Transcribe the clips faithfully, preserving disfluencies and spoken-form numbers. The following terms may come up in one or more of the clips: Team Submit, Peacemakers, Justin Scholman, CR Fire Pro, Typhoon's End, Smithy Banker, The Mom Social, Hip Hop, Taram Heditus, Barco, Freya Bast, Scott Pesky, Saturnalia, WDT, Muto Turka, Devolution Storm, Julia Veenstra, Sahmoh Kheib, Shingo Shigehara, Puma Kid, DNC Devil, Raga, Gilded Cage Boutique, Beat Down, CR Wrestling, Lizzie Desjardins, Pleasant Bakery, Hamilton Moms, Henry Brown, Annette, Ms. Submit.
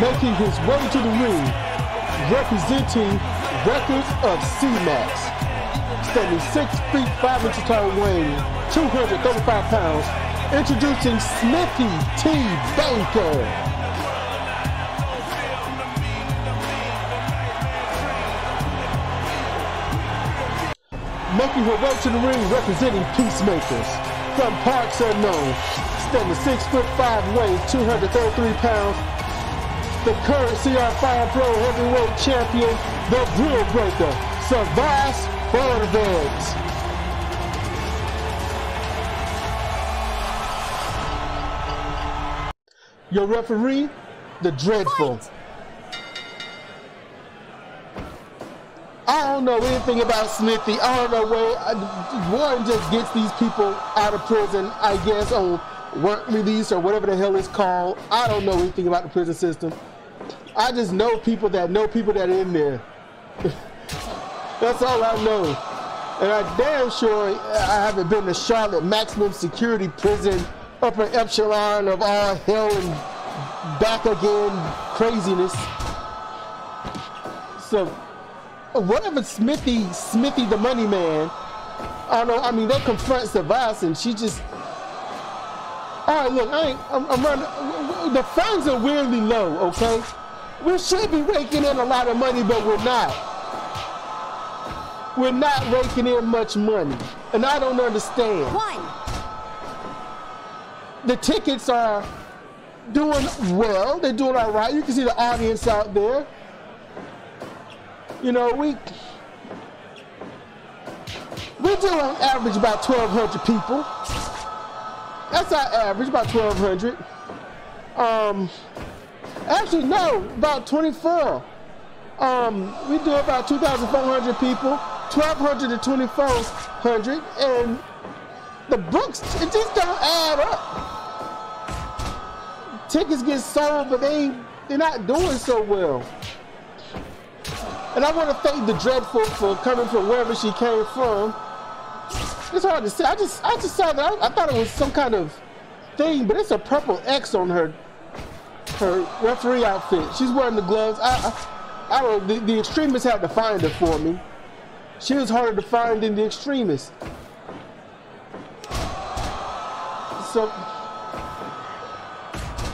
making his way to the ring, representing Records of C-Max. Standing six feet five inches tall, weighing two hundred thirty-five pounds, introducing Smithy Banker. Making her way to the ring, representing Peacemakers, from parts unknown, standing six foot five, weighs two hundred thirty-three pounds, the current C R Fire Pro heavyweight champion, the Drill Breaker, Savas Forvet. Your referee, the Dreadful. I don't know anything about Smithy. I don't know where I, Warden just gets these people out of prison, I guess, on work release or whatever the hell it's called. I don't know anything about the prison system. I just know people that know people that are in there. That's all I know. And I'm damn sure I haven't been to Charlotte maximum security prison, upper epsilon of all hell and back again craziness. So whatever Smithy, Smithy the Money Man, I don't know, I mean, they confront Savas and she just, alright, look, I ain't, I'm, I'm running, the funds are weirdly low, okay? We should be raking in a lot of money, but we're not. We're not raking in much money, and I don't understand. One. The tickets are doing well, they're doing alright, you can see the audience out there. You know, we we do on average about twelve hundred people. That's our average, about twelve hundred. Um, actually, no, about twenty-four. Um, we do about two thousand four hundred people, twelve hundred to twenty-four hundred, and the books, it just don't add up. Tickets get sold, but they they're not doing so well. And I want to thank the Dreadful for coming from wherever she came from. It's hard to say. I just, I just saw that. I, I thought it was some kind of thing, but it's a purple X on her, her referee outfit. She's wearing the gloves. I, I, I don't. The, the extremists had to find her for me. She was harder to find than the extremists. So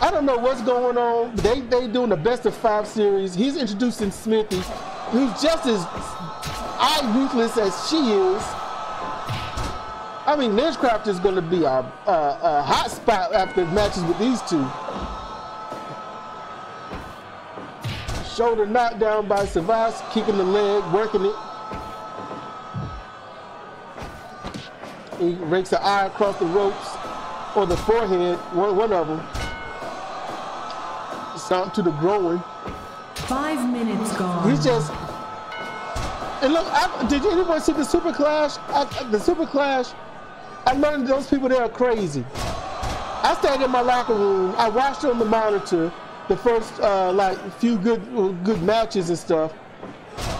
I don't know what's going on. They, they doing the best of five series. He's introducing Smithy, who's just as eye-ruthless as she is. I mean, Lynchcraft is going to be a, a, a hot spot after matches with these two. Shoulder knockdown by Savas, kicking the leg, working it. He rakes an eye across the ropes, or the forehead, one, one of them. Stomp to the groin. Five minutes gone. He's just, and look, I, did anyone see the Super Clash? I, the Super Clash, I learned those people there are crazy. I stayed in my locker room. I watched on the monitor the first uh, like few good good matches and stuff,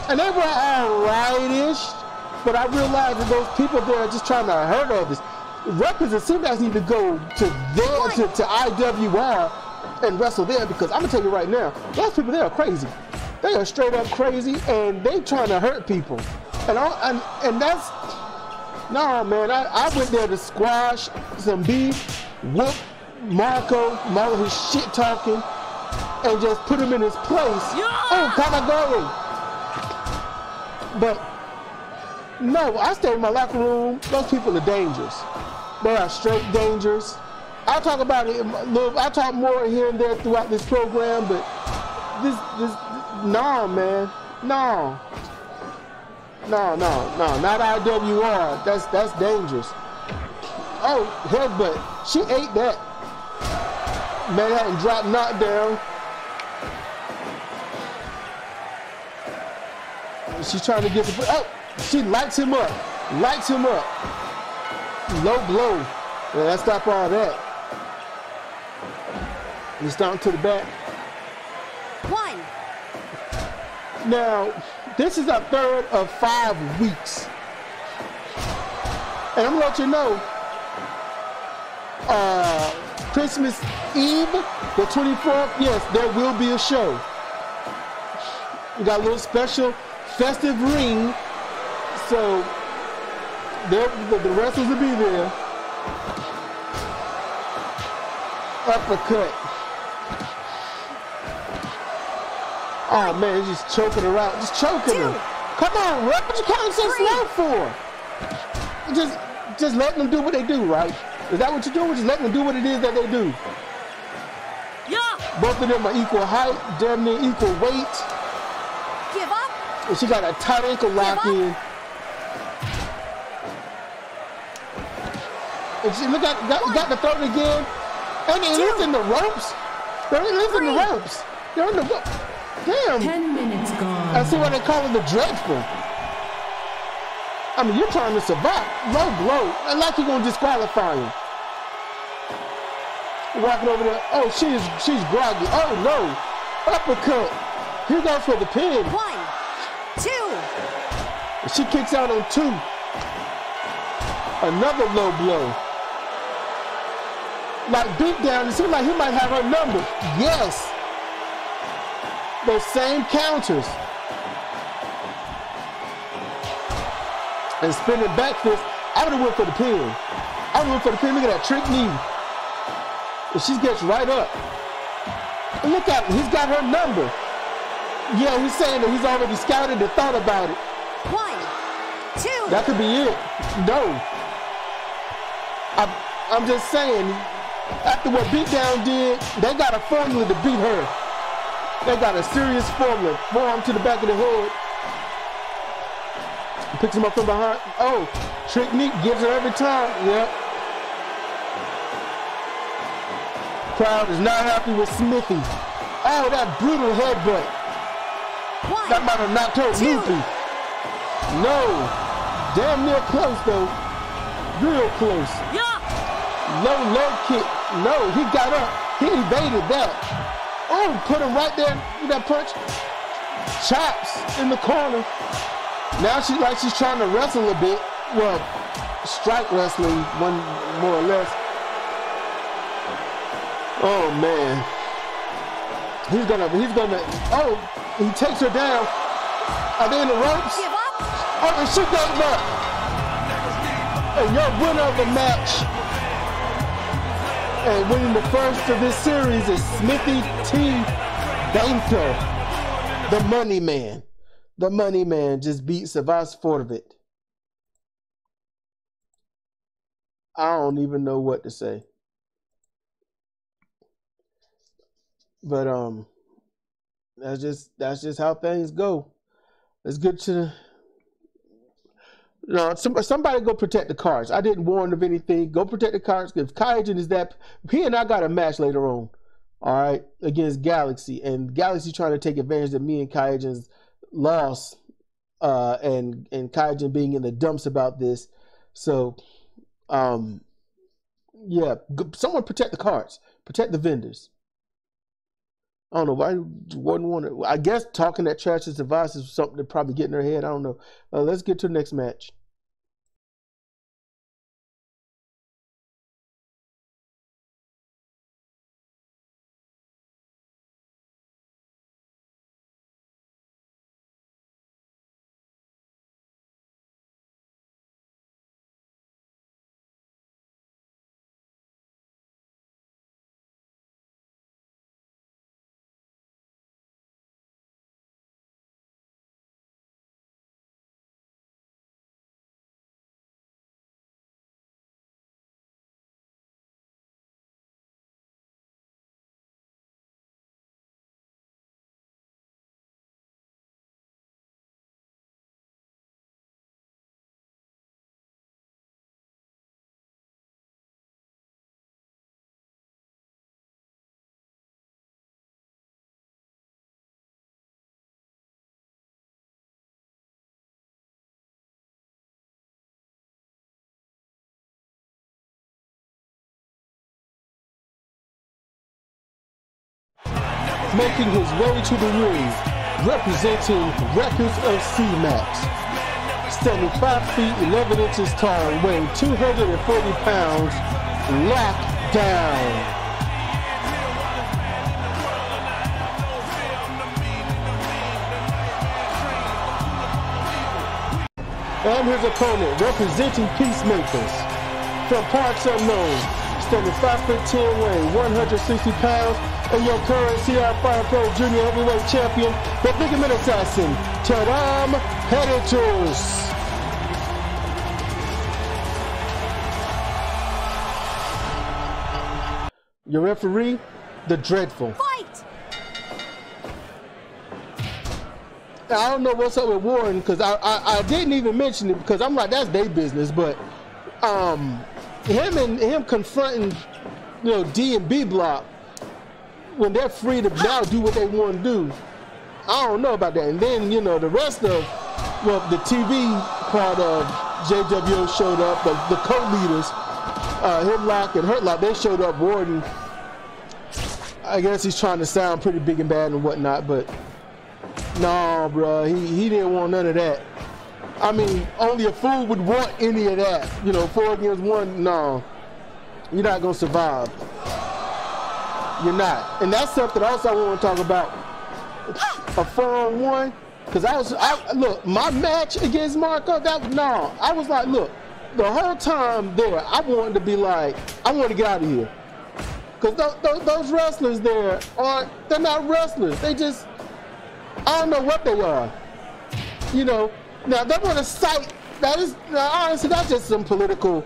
and they were alright-ish. But I realized that those people there are just trying to hurt others. Records and C-Max need to go to their to, to I W R. And wrestle there, because I'm gonna tell you right now, those people there are crazy. They are straight up crazy, and they trying to hurt people. And all, and, and that's nah, man. I, I went there to squash some beef, whoop Marco, all his shit talking, and just put him in his place. Yeah! Oh, Kamagori. But no, I stayed in my locker room. Those people are dangerous. They are straight dangerous. I'll talk about it, look, I'll talk more here and there throughout this program, but this, this, this no, man, no. No, no, no, not I W R, that's, that's dangerous. Oh, headbutt, she ate that. Manhattan drop knockdown. She's trying to get the, oh, she lights him up, lights him up. Low blow, yeah, let's stop all that. You stomp to the back. One. Now, this is our third of five weeks. And I'm gonna let you know, uh, Christmas Eve, the twenty-fourth, yes, there will be a show. We got a little special festive ring, so the wrestlers will be there. Uppercut. Oh man, he's just choking her out. Just choking her. Come on, Rick, what you calling so slow for? Just, just letting them do what they do, right? Is that what you're doing? Just letting them do what it is that they do. Yeah. Both of them are equal height, damn near equal weight. Give up. And she got a tight ankle lock in. And she look at got, got the throat again. And they live in the ropes. They live in the ropes. They're in the ropes. Damn. Ten minutes gone. I see why they call it the dreadful. I mean, you're trying to survive. Low blow. I like you're gonna disqualify him. Walking over there. Oh, she's she's groggy. Oh no. Uppercut. Here goes for the pin. One, two. She kicks out on two. Another low blow. Like beat down. It seems like he might have her number. Yes. Those same counters. And spinning back fist. I would have went for the pin. I would have went for the pin. Look at that trick knee. And she gets right up. And look at him. He's got her number. Yeah, he's saying that he's already scouted and thought about it. One, two. That could be it. No. I'm, I'm just saying, after what Beatdown did, they got a formula to beat her. They got a serious formula. Forearm to the back of the head. Picks him up from behind. Oh, trick knee gives her every time. Yep. Crowd is not happy with Smithy. Oh, that brutal headbutt. One, that might have knocked her loopy. No. Damn near close, though. Real close. Yeah. Low, low kick. No, he got up. He evaded that. Oh, put him right there with that punch. Chops in the corner. Now she's like she's trying to wrestle a bit. Well, strike wrestling, one more or less. Oh man, he's gonna, he's gonna. Oh, he takes her down. Are they in the ropes? Give up. Oh, and she goes up. And your winner of the match, and winning the first of this series, is Smithy T. Banker, the Money Man. The Money Man just beat Savas Forvet. I don't even know what to say. But um that's just that's just how things go. Let's get to the No, some, somebody go protect the cards. I didn't warn of anything. Go protect the cards. If Kyogen is that, he and I got a match later on. All right, against Galaxy. And Galaxy trying to take advantage of me and Kyogen's loss uh and and Kyogen being in the dumps about this. So um yeah, someone protect the cards, protect the vendors. I don't know why Warden wanted, I guess talking that trash to Savas is something that probably get in her head. I don't know. Uh, let's get to the next match. Making his way to the ring, representing records of C-Max. Standing five feet eleven inches tall, weighing two hundred forty pounds, Lockdown. and his opponent, representing Peacemakers, from parts unknown, standing five foot ten, weighing one hundred sixty pounds, and your current C R Fire Pro Junior Heavyweight Champion, the Big Minute Assassin, Taram Heditus. Your referee, the Dreadful. Fight! I don't know what's up with Warden, because I, I I didn't even mention it because I'm like, that's their business, but um him and him confronting, you know, D and B Block when they're free to now do what they want to do. I don't know about that. And then, you know, the rest of, well, the T V part of J W O showed up, the, the co-leaders, uh, Hiplock and Hurtlock, they showed up. Warden, I guess he's trying to sound pretty big and bad and whatnot, but nah, bro, he, he didn't want none of that. I mean, only a fool would want any of that. You know, four against one, no. You're not gonna survive. You're not. And that's something else I want to talk about. A four on one, because I was, I, look, my match against Marco, that, no. I was like, look, the whole time there, I wanted to be like, I want to get out of here. Because th th those wrestlers there, are, they're not wrestlers. They just, I don't know what they are. You know, now they want to cite, that is, now, honestly, that's just some political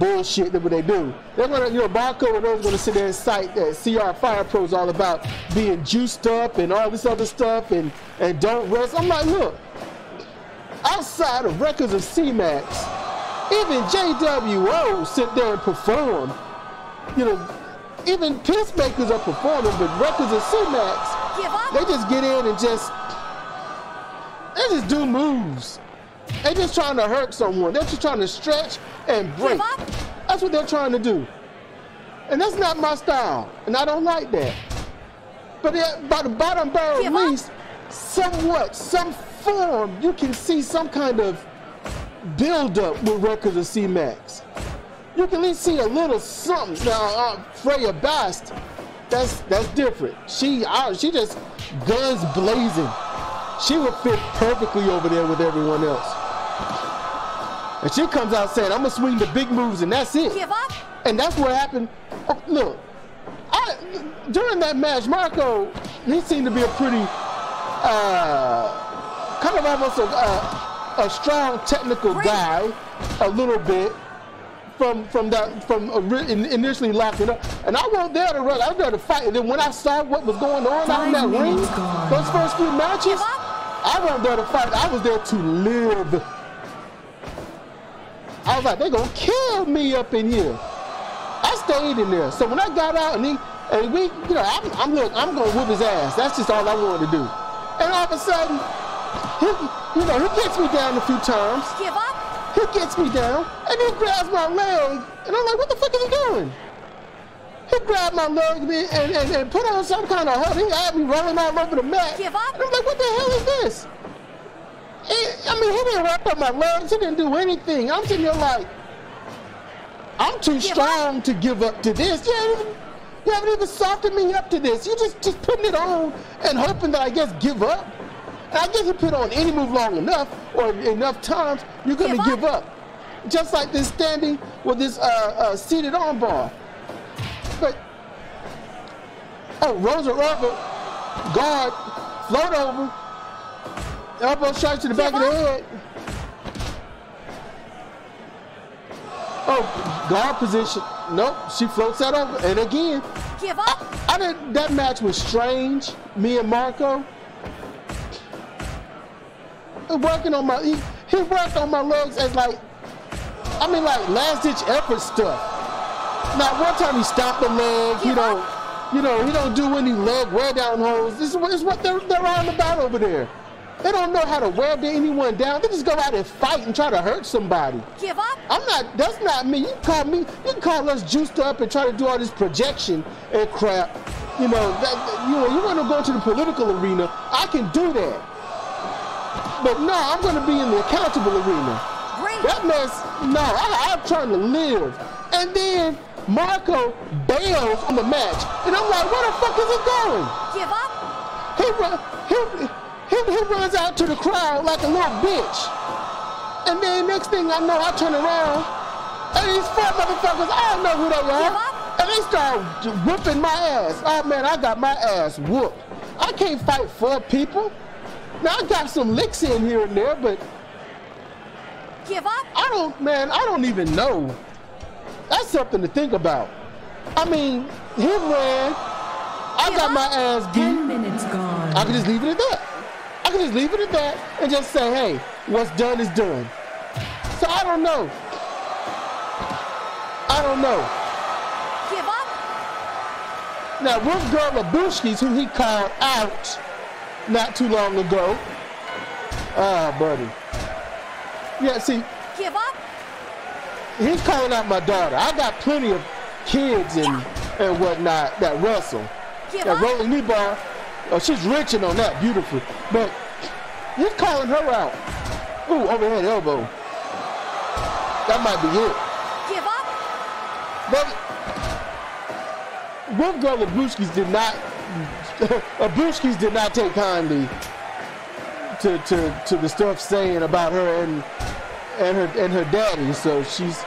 bullshit that what they do. They're going to, you know, Barco and those going to sit there and cite that C R Fire Pro is all about being juiced up and all this other stuff and, and don't rest. I'm like, look, outside of records of C-Max, even J W O sit there and perform. You know, even Peacemakers are performing, but records of C-Max, they just get in and just, they just do moves. They're just trying to hurt someone. They're just trying to stretch and break. That's what they're trying to do. And that's not my style, and I don't like that. But it, by the bottom barrel, at least, somewhat, some form, you can see some kind of build-up with records of C-Max. You can at least see a little something. Now, uh, Freya Bast, That's that's different. She I, she just guns blazing. She would fit perfectly over there with everyone else. And she comes out saying, "I'm gonna swing the big moves, and that's it." Give up. And that's what happened. Oh, look, I, during that match, Marco, he seemed to be a pretty uh, kind of almost a, a, a strong technical Great. guy, a little bit. From from that from initially locking up, and I wasn't there to run. I was there to fight. And then when I saw what was going on out in that ring, those first few matches, I wasn't there to fight. I was there to live. I was like, they're gonna kill me up in here. I stayed in there. So when I got out and he and we, you know, I'm I'm look, I'm gonna whoop his ass. That's just all I wanted to do. And all of a sudden, he, you know, he gets me down a few times. Give up. He gets me down, and he grabs my leg, and I'm like, what the fuck is he doing? He grabbed my leg and, and, and put on some kind of hug. He had me rolling all over the mat. Give up. And I'm like, what the hell is this? He, I mean, he didn't wrap up my legs. He didn't do anything. I'm sitting there like, I'm too give strong up. to give up to this. You haven't, even, you haven't even softened me up to this. You're just, just putting it on and hoping that I guess give up. And I guess you put on any move long enough or enough times, you're gonna give up. Give up. Just like this standing with this uh, uh, seated armbar. But oh, Rosa Rubber guard, float over, elbow strikes to the give back up. of the head. Oh, guard position. Nope, she floats that over, and again. Give up. I, I didn't. That match was strange. Me and Marco. Working on my, he, he worked on my legs as like, I mean like last ditch effort stuff. Now one time he stopped the leg, he don't, you know, he don't do any leg wear down holds. This is what, this is what they're, they're on about over there. They don't know how to wear anyone down. They just go out and fight and try to hurt somebody. Give up. I'm not, that's not me. You can call me, you can call us juiced up and try to do all this projection and crap. You know, that, you know, you want to go to the political arena, I can do that. But no, I'm going to be in the accountable arena. Great. That mess, no, I, I'm trying to live. And then Marco bails on the match. And I'm like, where the fuck is he going? Give up. He, run, he, he, he runs out to the crowd like a little bitch. And then next thing I know, I turn around, and these fat motherfuckers, I don't know who they are, and they start whooping my ass. Oh man, I got my ass whooped. I can't fight for people. Now I got some licks in here and there, but give up? I don't, man, I don't even know. That's something to think about. I mean, him ran, I give got up? My ass beat. Ten minutes gone. I can just leave it at that. I can just leave it at that and just say, hey, what's done is done. So I don't know. I don't know. Give up? Now, Ruth Girl Labushkis, who he called out not too long ago. Ah, oh, buddy. Yeah, see. Give up? He's calling out my daughter. I got plenty of kids and, yeah. and whatnot that wrestle. Give that up? Rolling knee bar. Oh, she's wrenching on that beautifully. But he's calling her out. Ooh, overhead elbow. That might be it. Give up? But Wolf Girl Labushkis did not Labushkis did not take kindly to, to, to the stuff saying about her and and her and her daddy. So she's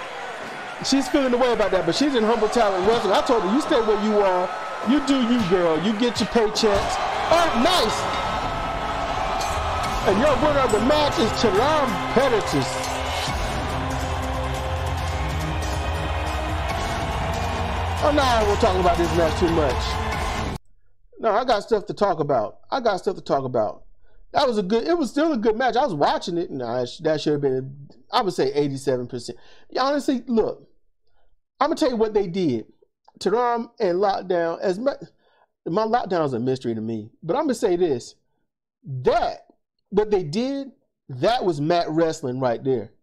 she's feeling the way about that, but she's in humble talent wrestling. I told her, you stay where you are. You do you, girl. You get your paychecks. Aren't nice. And your winner of the match is Taram Pettis. Oh, no, we're talking about this match too much. No, I got stuff to talk about. I got stuff to talk about. That was a good, it was still a good match. I was watching it. No, that should have been, I would say eighty-seven percent. Honestly, look, I'm going to tell you what they did. Taram and Lockdown, as much, my Lockdown is a mystery to me, but I'm gonna say this, that what they did, that was mat wrestling right there.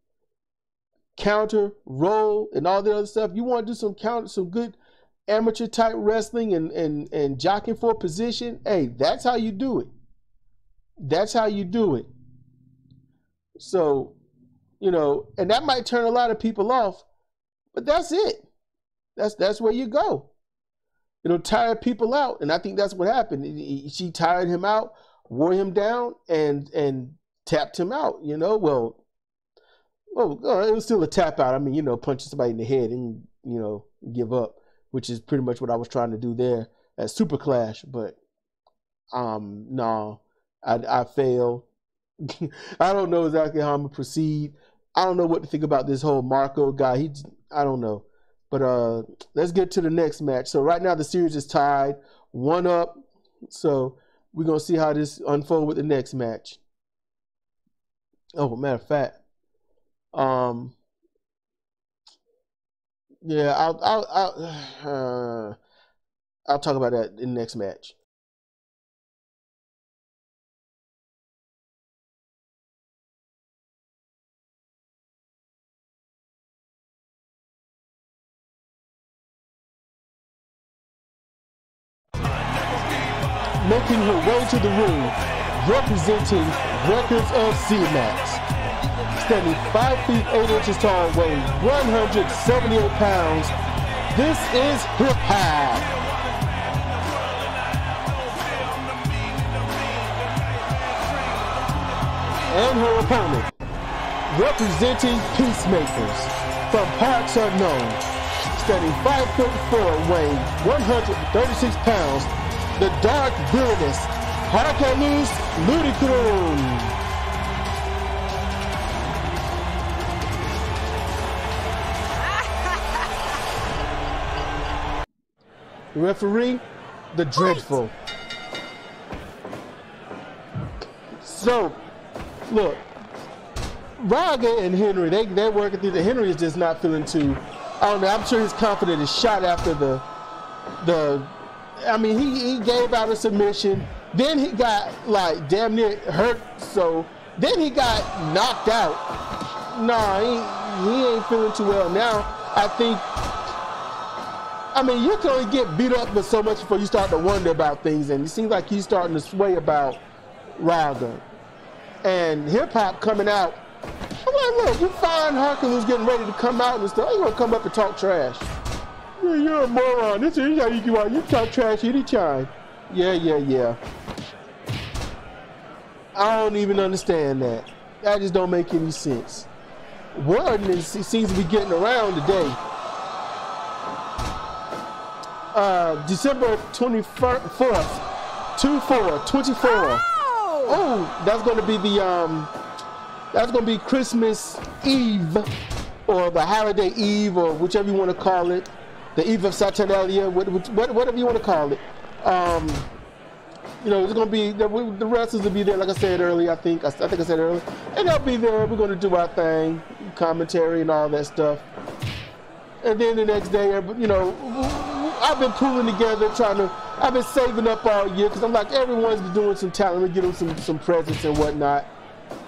Counter, roll, and all the other stuff. You want to do some counter, some good amateur type wrestling and and and jockeying for position. Hey, that's how you do it. That's how you do it. So, you know, and that might turn a lot of people off, but that's it. That's that's where you go. It'll tire people out, and I think that's what happened. He, he, she tired him out, wore him down, and and tapped him out. You know, well, well, it was still a tap out. I mean, you know, punching somebody in the head and you know give up, which is pretty much what I was trying to do there at Super Clash. But um, no, I I failed. I don't know exactly how I'm gonna proceed. I don't know what to think about this whole Marco guy. He, I don't know. But uh, let's get to the next match. So right now the series is tied, one up. So we're going to see how this unfolds with the next match. Oh, matter of fact. Um, yeah, I'll, I'll, I'll, uh, I'll talk about that in the next match. Making her way to the ring, representing Records of C-Max. Standing five feet eight inches tall, weighing one hundred seventy-eight pounds, this is Hip Hop. And her opponent, representing Peacemakers, from parts unknown. Standing five foot four, weighing one hundred thirty-six pounds, the Dark Villainous, Harkaloos Ludicrum. The referee, the Dreadful. So, look, Raga and Henry, they, they're working through the, Henry is just not feeling too, I don't know, I'm sure his confidence is shot after the, the, I mean, he, he gave out a submission. Then he got, like, damn near hurt. So then he got knocked out. Nah, he, he ain't feeling too well now. I think, I mean, you can only get beat up with so much before you start to wonder about things. And it seems like he's starting to sway about Raga. And Hip Hop coming out. I'm like, look, you find Harkaloos getting ready to come out and stuff. He's going to come up and talk trash. You're a moron. This is how you do it. You talk trash any time. Yeah, yeah, yeah. I don't even understand that. That just don't make any sense. Warden is, seems to be getting around today. Uh, December twenty-fourth, two four, twenty-four. Oh, oh that's going to be the, um, that's going to be Christmas Eve, or the holiday Eve, or whichever you want to call it. The Eve of Saturnalia, what, what, whatever you want to call it. Um, you know, it's going to be, the, the wrestlers will be there, like I said earlier, I think. I, I think I said earlier. And they'll be there. We're going to do our thing, commentary and all that stuff. And then the next day, you know, I've been pulling together, trying to, I've been saving up all year, because I'm like, everyone's been doing some talent. Let me get them some, some presents and whatnot.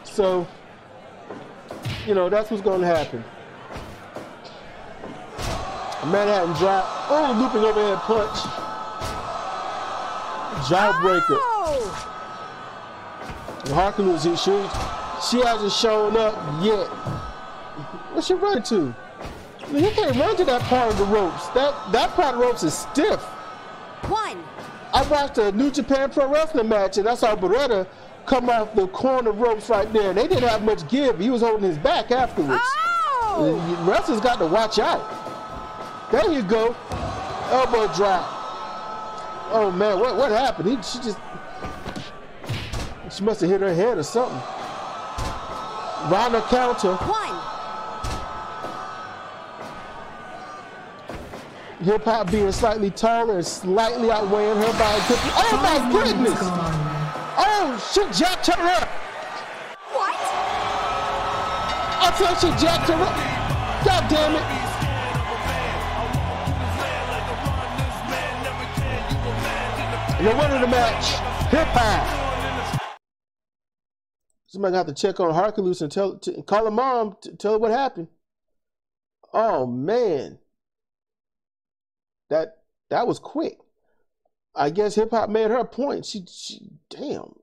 So, you know, that's what's going to happen. Manhattan drop. Oh, looping overhead punch. Jawbreaker. Oh. Harkaloos, she, she hasn't shown up yet. What's she running to? I mean, you can't run to that part of the ropes. That that part of the ropes is stiff. One. I watched a New Japan Pro Wrestling match, and I saw Beretta come off the corner ropes right there. They didn't have much give. He was holding his back afterwards. Oh. Wrestlers got to watch out. There you go. Elbow drop. Oh man, what what happened? He, she just she must have hit her head or something. Ronda counter. One. Hip Hop being slightly taller and slightly outweighing her by a good. Oh my goodness! Oh, she jacked her up. What? I thought she jacked her up. God damn it! And the winner of the match, Hip Hop. Somebody got to check on Harkaloos and tell, to, call her mom, to tell her what happened. Oh man, that that was quick. I guess Hip Hop made her a point. She, she damn.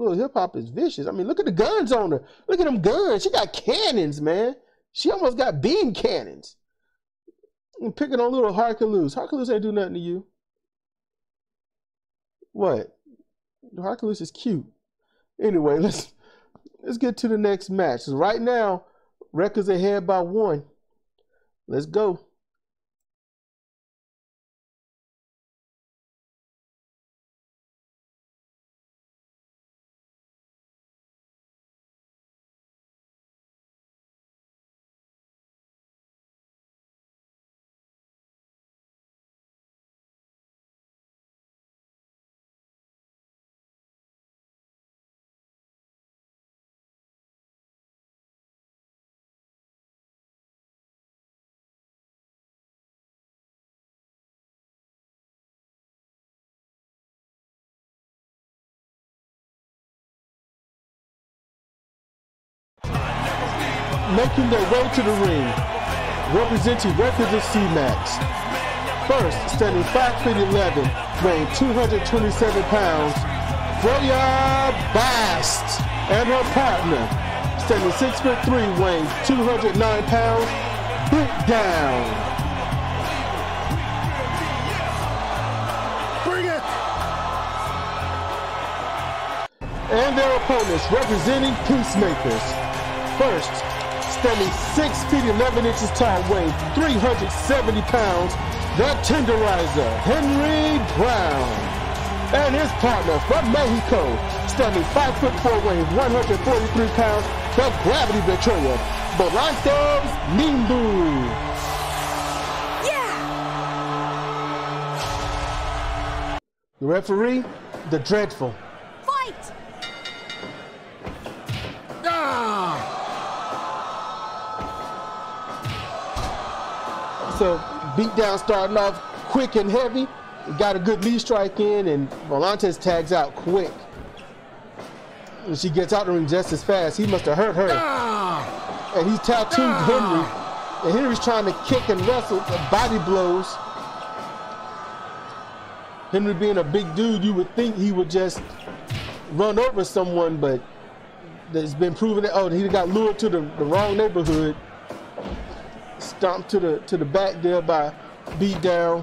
Little Hip Hop is vicious. I mean, look at the guns on her. Look at them guns. She got cannons, man. She almost got beam cannons. I'm picking on little Harkaloos. Harkaloos ain't do nothing to you. What? Harkaloos is cute. Anyway, let's let's get to the next match. Right now, Wreckers ahead by one. Let's go. Making their way to the ring, representing Records of C-Max. First, standing five foot eleven, weighing two hundred twenty-seven pounds, Freya Bast, and her partner, standing six foot three, weighing two hundred nine pounds, Beat Down. And their opponents, representing Peacemakers. First, standing six feet eleven inches tall, weighing three hundred seventy pounds, the Tenderizer, Henry Brown. And his partner from Mexico, standing five foot four, weighing one hundred forty-three pounds, the Gravity Betrayer, Volantes Nimbu. Yeah! The referee, the Dreadful. Fight! Ah! So Beatdown starting off quick and heavy. Got a good lead strike in, and Volantes tags out quick. And she gets out the ring just as fast. He must have hurt her. Ah! And he's tattooed ah! Henry. And Henry's trying to kick and wrestle, body blows. Henry being a big dude, you would think he would just run over someone, but it's been proven that, oh, he got lured to the, the wrong neighborhood. Stomped to the to the back there by Beatdown.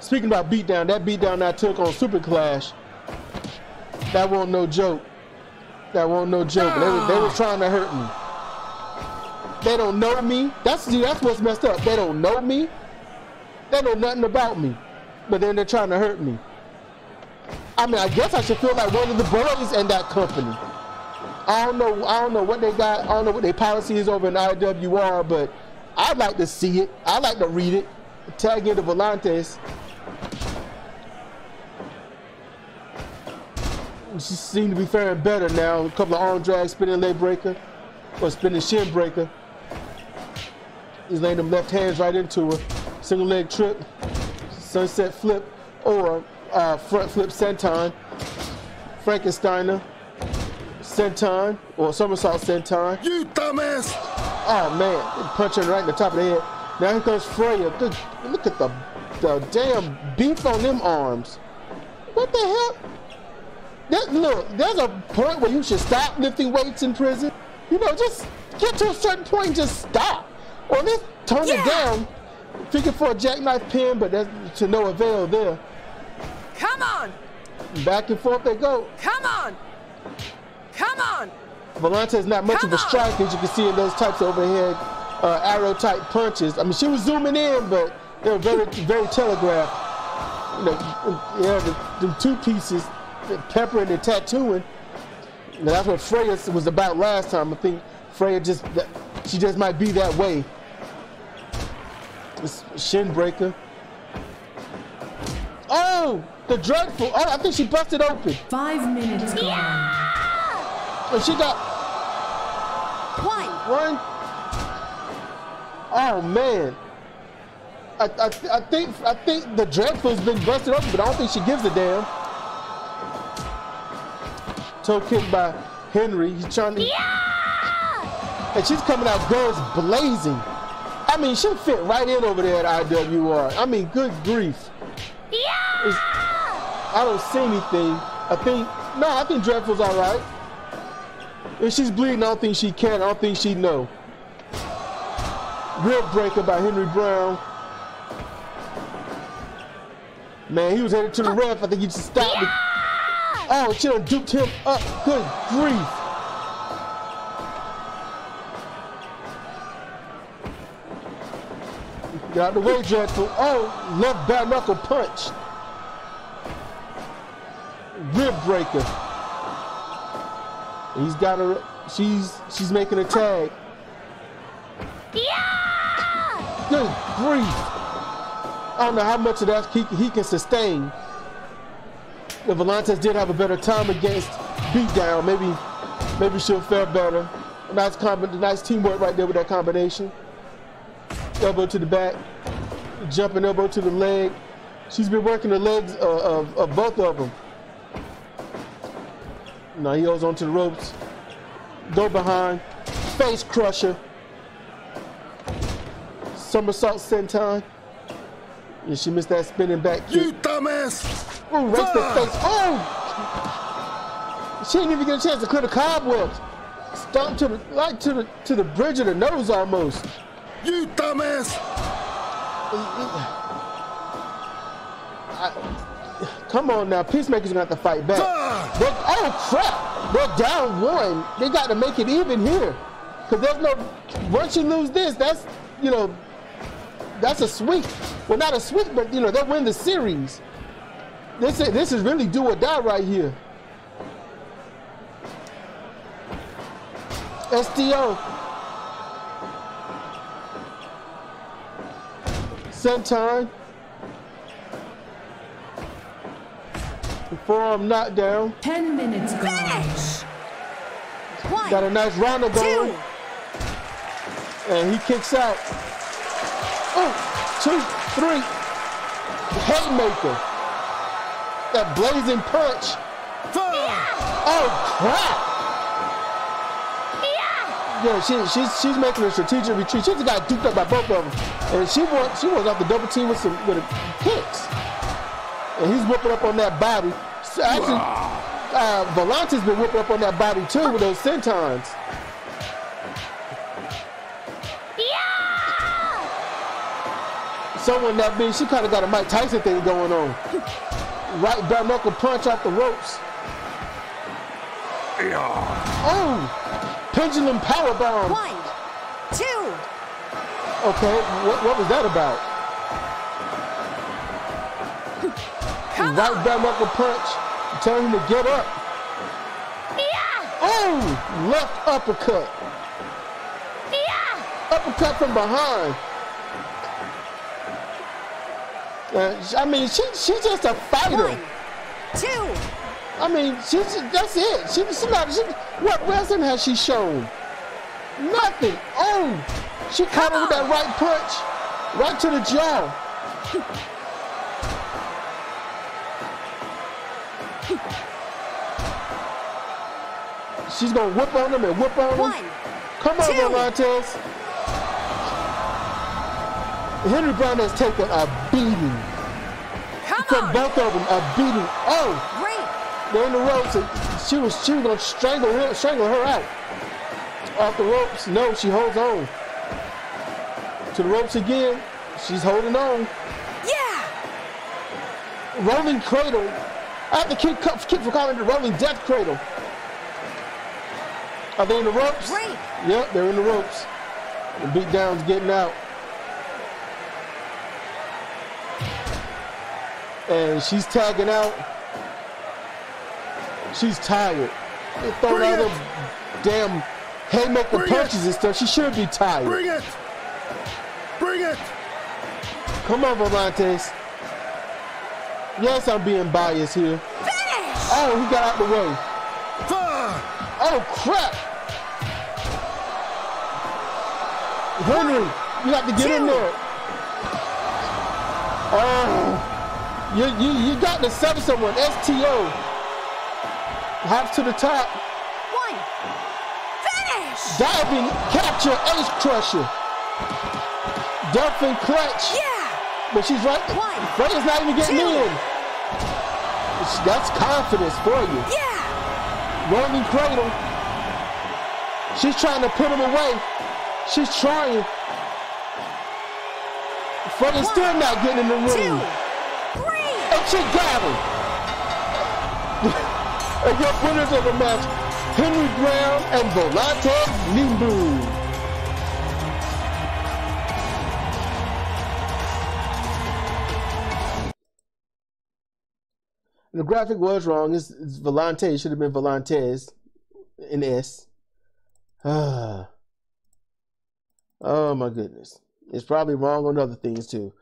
Speaking about Beatdown, that Beatdown I took on Super Clash, that wasn't no joke. that won't no joke. They were, they were trying to hurt me. They don't know me. That's that's what's messed up. They don't know me. They know nothing about me. But then they're trying to hurt me. I mean, I guess I should feel like one of the boys in that company. I don't know. I don't know what they got. I don't know what their policy is over in I W R, but I'd like to see it. I'd like to read it. Tag into Volantes. She seems to be faring better now. A couple of arm drags, spinning leg breaker, or spinning shin breaker. He's laying them left hands right into her. Single leg trip, sunset flip, or uh, front flip senton, Frankensteiner, senton, or somersault senton. You dumbass! Oh man, punching right in the top of the head. Now here comes Freya. Good, look at the, the damn beef on them arms. What the hell? That, look, there's a point where you should stop lifting weights in prison. You know, just get to a certain point and just stop. Or let's turn yeah. it down. Figure for a jackknife pin, but that's to no avail there. Come on! Back and forth they go. Come on! Come on! Volante's not much Come of a striker, as you can see in those types of overhead uh, arrow-type punches. I mean, she was zooming in, but they were very, very telegraphed. You know, yeah, the, the two pieces. Peppering and tattooing. And that's what Freya was about last time. I think Freya just, she just might be that way. This shin breaker. Oh, the dreadful. Oh, I think she busted open. Five minutes gone. Yeah! And she got one. One. Oh man. I, I I think I think the dreadful's been busted open, but I don't think she gives a damn. Toe kick by Henry. He's trying to. Yeah! And she's coming out guns blazing. I mean, she fit right in over there at I W R. I mean, good grief. Yeah! It's, I don't see anything. I think. No, I think Dreadful's all right. If she's bleeding, I don't think she can. I don't think she know. Rib breaker by Henry Brown. Man, he was headed to the ref. I think he just stopped. Yeah! Oh, she done duped him up. Good grief. Got out the way, Dreadful. Oh, left back knuckle punch. Rib breaker. He's got her. She's she's making a tag. Yeah! Good grief. I don't know how much of that he, he can sustain. The Volantes did have a better time against Beat Down. Maybe, maybe she'll fare better. Nice combo, nice teamwork right there with that combination. Elbow to the back, jumping elbow to the leg. She's been working the legs of, of, of both of them. Now he goes onto the ropes. Go behind, face crusher. Somersault senton. And she missed that spinning back kick. You dumbass! Oh, right to the face. Oh! She didn't even get a chance to clear the cobwebs. Stomped to the, like to the, to the bridge of the nose almost. You dumbass! I, come on now, Peacemakers are gonna have to fight back. Ah. They're, oh crap! They're down one. They got to make it even here, cause there's no. Once you lose this, that's you know, that's a sweep. Well, not a sweep, but you know they win the series. This is, this is really do or die right here. S T O. Senton. Forearm knockdown. Ten minutes gone. Finish. Got a nice rounder going. Two. And he kicks out. Oh, two, three. Haymaker. That blazing punch. Yeah. Oh crap! Yeah, yeah she, she's she's making a strategic retreat. She just got duped up by both of them, and she was she was off the double team with some with kicks, and he's whipping up on that body. So actually, wow. uh, Volante's been whipping up on that body too with those sentons. Yeah. Someone that big, she kind of got a Mike Tyson thing going on. Right back knuckle punch off the ropes. Oh! Pendulum powerbomb! One, two! Okay, what, what was that about? Right back up a punch, telling him to get up. Yeah. Oh! Left uppercut. Yeah. Uppercut from behind. Uh, I mean, she she's just a fighter. One, two. I mean, she's that's it. She was somebody. She, what wrestling has she shown? Nothing. Oh, she caught her with that right punch, right to the jaw. She's gonna whip on him and whip on One, him. Come on, Volantes. Henry Brown has taken a beating. From both of them, a beating. Oh, great. They're in the ropes. And she was she was gonna strangle her, strangle her out. Off the ropes. No, she holds on. To the ropes again. She's holding on. Yeah. Rolling cradle. I have to keep, keep from calling it the rolling death cradle. Are they in the ropes? Great. Yep, they're in the ropes. The Beat Down's getting out. And she's tagging out. She's tired. They're throwing all them damn haymaker punches and stuff. She should be tired. Bring it. Bring it. Come on, Volantes. Yes, I'm being biased here. Finish. Oh, he got out the way. Five. Oh, crap. Henry, you have to get Two. in there. Oh, you, you, you got to sub someone. S T O. Hop to the top. One. Finish. Diving capture, ace crusher. Dumping clutch. Yeah. But she's right. Freya's not even getting Two. in. That's confidence for you. Yeah. Rolling cradle. She's trying to put him away. She's trying. Freya's still not getting in the room. Two. Three. And she got him. And your winners of the match, Henry Brown and Volantes Nimbu. The graphic was wrong. It's, it's Volantes. It should have been Volantes. An S. Ah. Oh my goodness. It's probably wrong on other things too.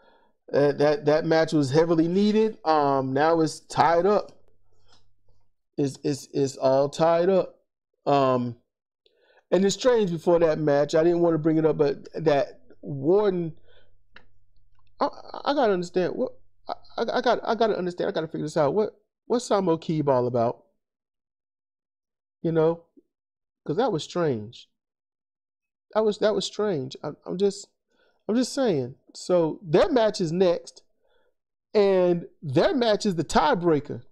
Uh, that that match was heavily needed. Um. Now it's tied up. It's it's it's all tied up. Um. And it's strange. Before that match, I didn't want to bring it up, but that Warden. I I gotta understand what I I got I gotta understand. I gotta figure this out. What? What's Sahmoh Kheib all about? You know, because that was strange. That was that was strange. I, I'm just, I'm just saying. So their match is next, and their match is the tiebreaker.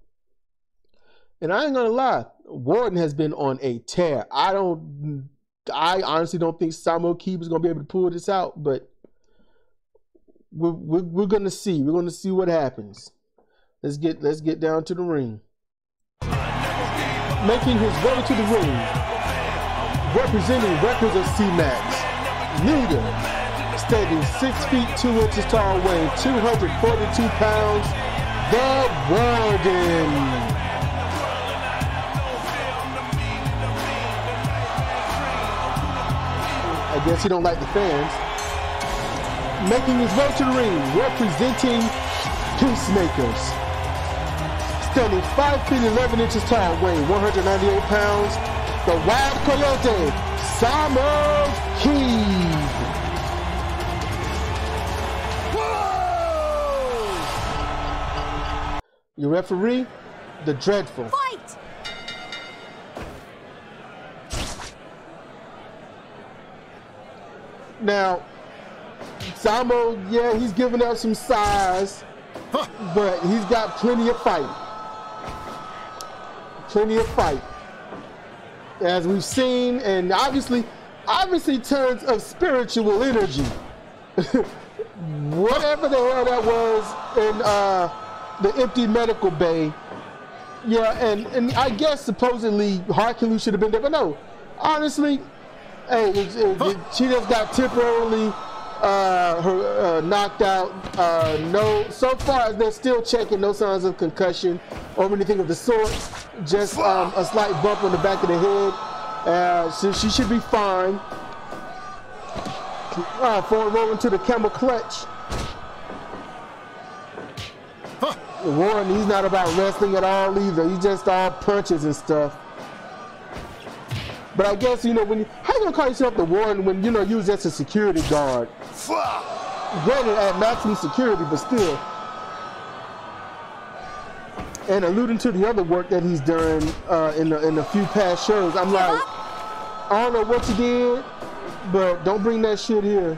And I ain't gonna lie, Warden has been on a tear. I don't, I honestly don't think Sahmoh Kheib is gonna be able to pull this out. But we're we're, we're gonna see. We're gonna see what happens. Let's get let's get down to the ring. Making his way to the ring, representing records of C-Max, Muto, standing six feet two inches tall, weighing two hundred forty-two pounds, the Warden. I guess he don't like the fans. Making his way to the ring, representing Peacemakers. Standing five feet eleven inches tall, weighing one hundred ninety-eight pounds, the wild coyote, Sahmoh Kheib. Whoa! Your referee, the dreadful. Fight! Now, Sahmoh, yeah, he's giving up some size, huh. but he's got plenty of fight. Plenty of fight, as we've seen, and obviously, obviously tons of spiritual energy. Whatever the hell that was in uh, the empty medical bay, Yeah, and, and I guess supposedly Harkaloos should have been there, but no. Honestly, hey, it, it, it, huh. she just got temporarily uh, her, uh, knocked out. Uh, no, so far they're still checking, no signs of concussion or anything of the sort. Just um, a slight bump on the back of the head. Uh, so she should be fine. Uh, forward roll into the camel clutch. Huh. Warren, he's not about wrestling at all either. He's just all punches and stuff. But I guess, you know, when you, how you gonna call yourself the Warden when, you know, you was just a security guard? Fuck. Granted, at maximum security, but still. And alluding to the other work that he's done uh, in the in the few past shows, I'm like, I don't know what you did, but don't bring that shit here.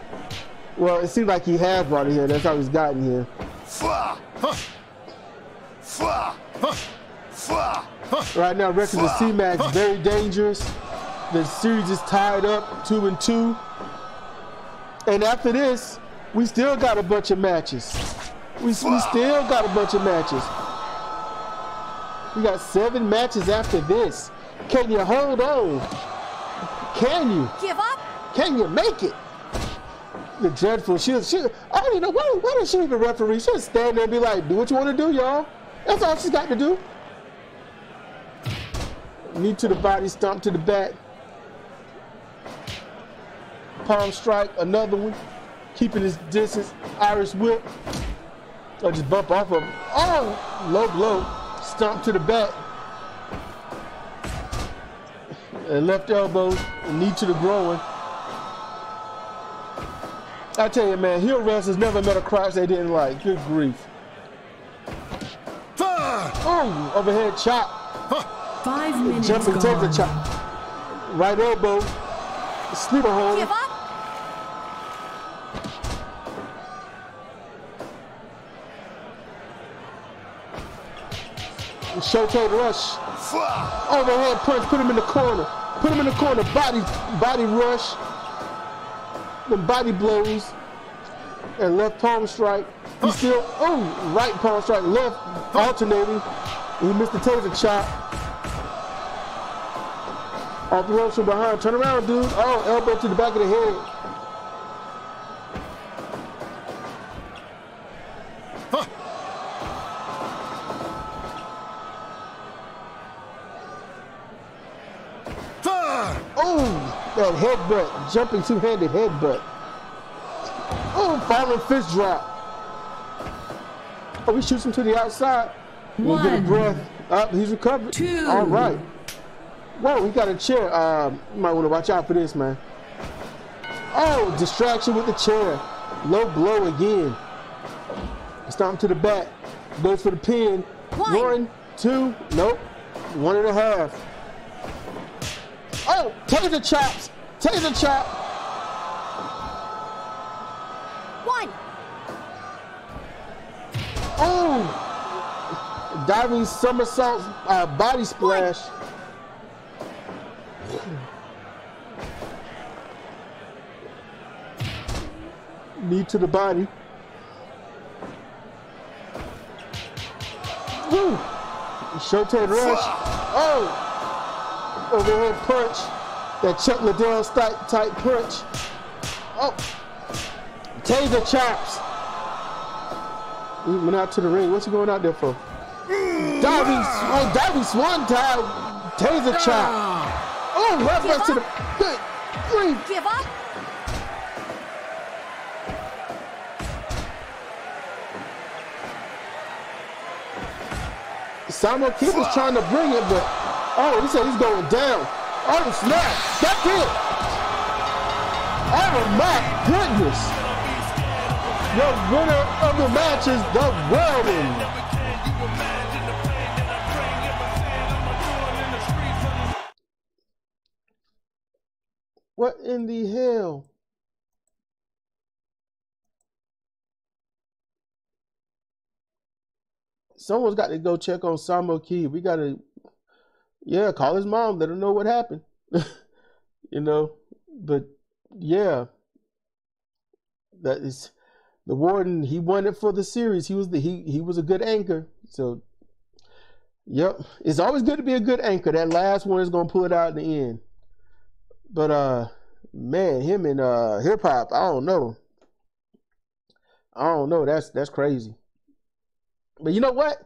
Well, it seems like he has brought it here. That's how he's gotten here. Fuck. Huh. Fuck. Huh. Fuck. Huh. Right now, record of C-Max huh. very dangerous. The series is tied up two and two. And after this, we still got a bunch of matches. We, we still got a bunch of matches. We got seven matches after this. Can you hold on? Can you? Give up? Can you make it? The dreadful, she, she, I don't even know, why, why does she even referee? She'll stand there and be like, do what you want to do, y'all. That's all she's got to do. Knee to the body, stomp to the back. Palm strike, another one. Keeping his distance, Irish whip. Or just bump off of him. Oh, low blow. Stomp to the back. And left elbow, and knee to the groin. I tell you, man, heel wrestlers never met a crotch they didn't like. Good grief. Oh, overhead chop. Huh. Five minutes Jumping takes a chop. Right elbow. Sleeper hold. Give up. Showcase rush. Overhead punch. Put him in the corner. Put him in the corner. Body, body rush. Then body blows. And left palm strike. He still. Oh, right palm strike. Left alternating. He missed the taser chop. Off the ropes from behind. Turn around, dude. Oh, elbow to the back of the head. Huh. Oh, that headbutt. Jumping two-handed headbutt. Oh, falling fist drop. Oh, we shoot him to the outside. We'll get a breath. Up, oh, he's recovered. Two. All right. Whoa, we got a chair. Uh, you might want to watch out for this, man. Oh, distraction with the chair. Low blow again. Stomp to the back. Goes for the pin. One, One two, nope. One and a half. Oh, taser chops. Taser chop. One. Oh, diving somersaults, uh, body splash. One. Knee to the body. Woo! Showtime rush. Oh! Overhead punch. That Chuck Liddell type punch. Oh! Taser chops. He went out to the ring. What's he going out there for? Mm-hmm. Diving, oh, diving swan dive. Taser chop. Ah. Oh, left us to the good. Three. Give up. Sahmoh Kheib was trying to bring it, but oh, he said he's going down. Oh, snap! That's it! Oh my goodness! The winner of the match is the Warden. What in the hell? Someone's got to go check on Sahmoh Kheib. We got to, yeah, call his mom. Let her know what happened, you know. But, yeah, that is the Warden. He won it for the series. He was the he he was a good anchor. So Yep. It's always good to be a good anchor. That last one is going to pull it out in the end. But, uh, man, him and uh, Hip Hop, I don't know. I don't know. That's that's crazy. But you know what?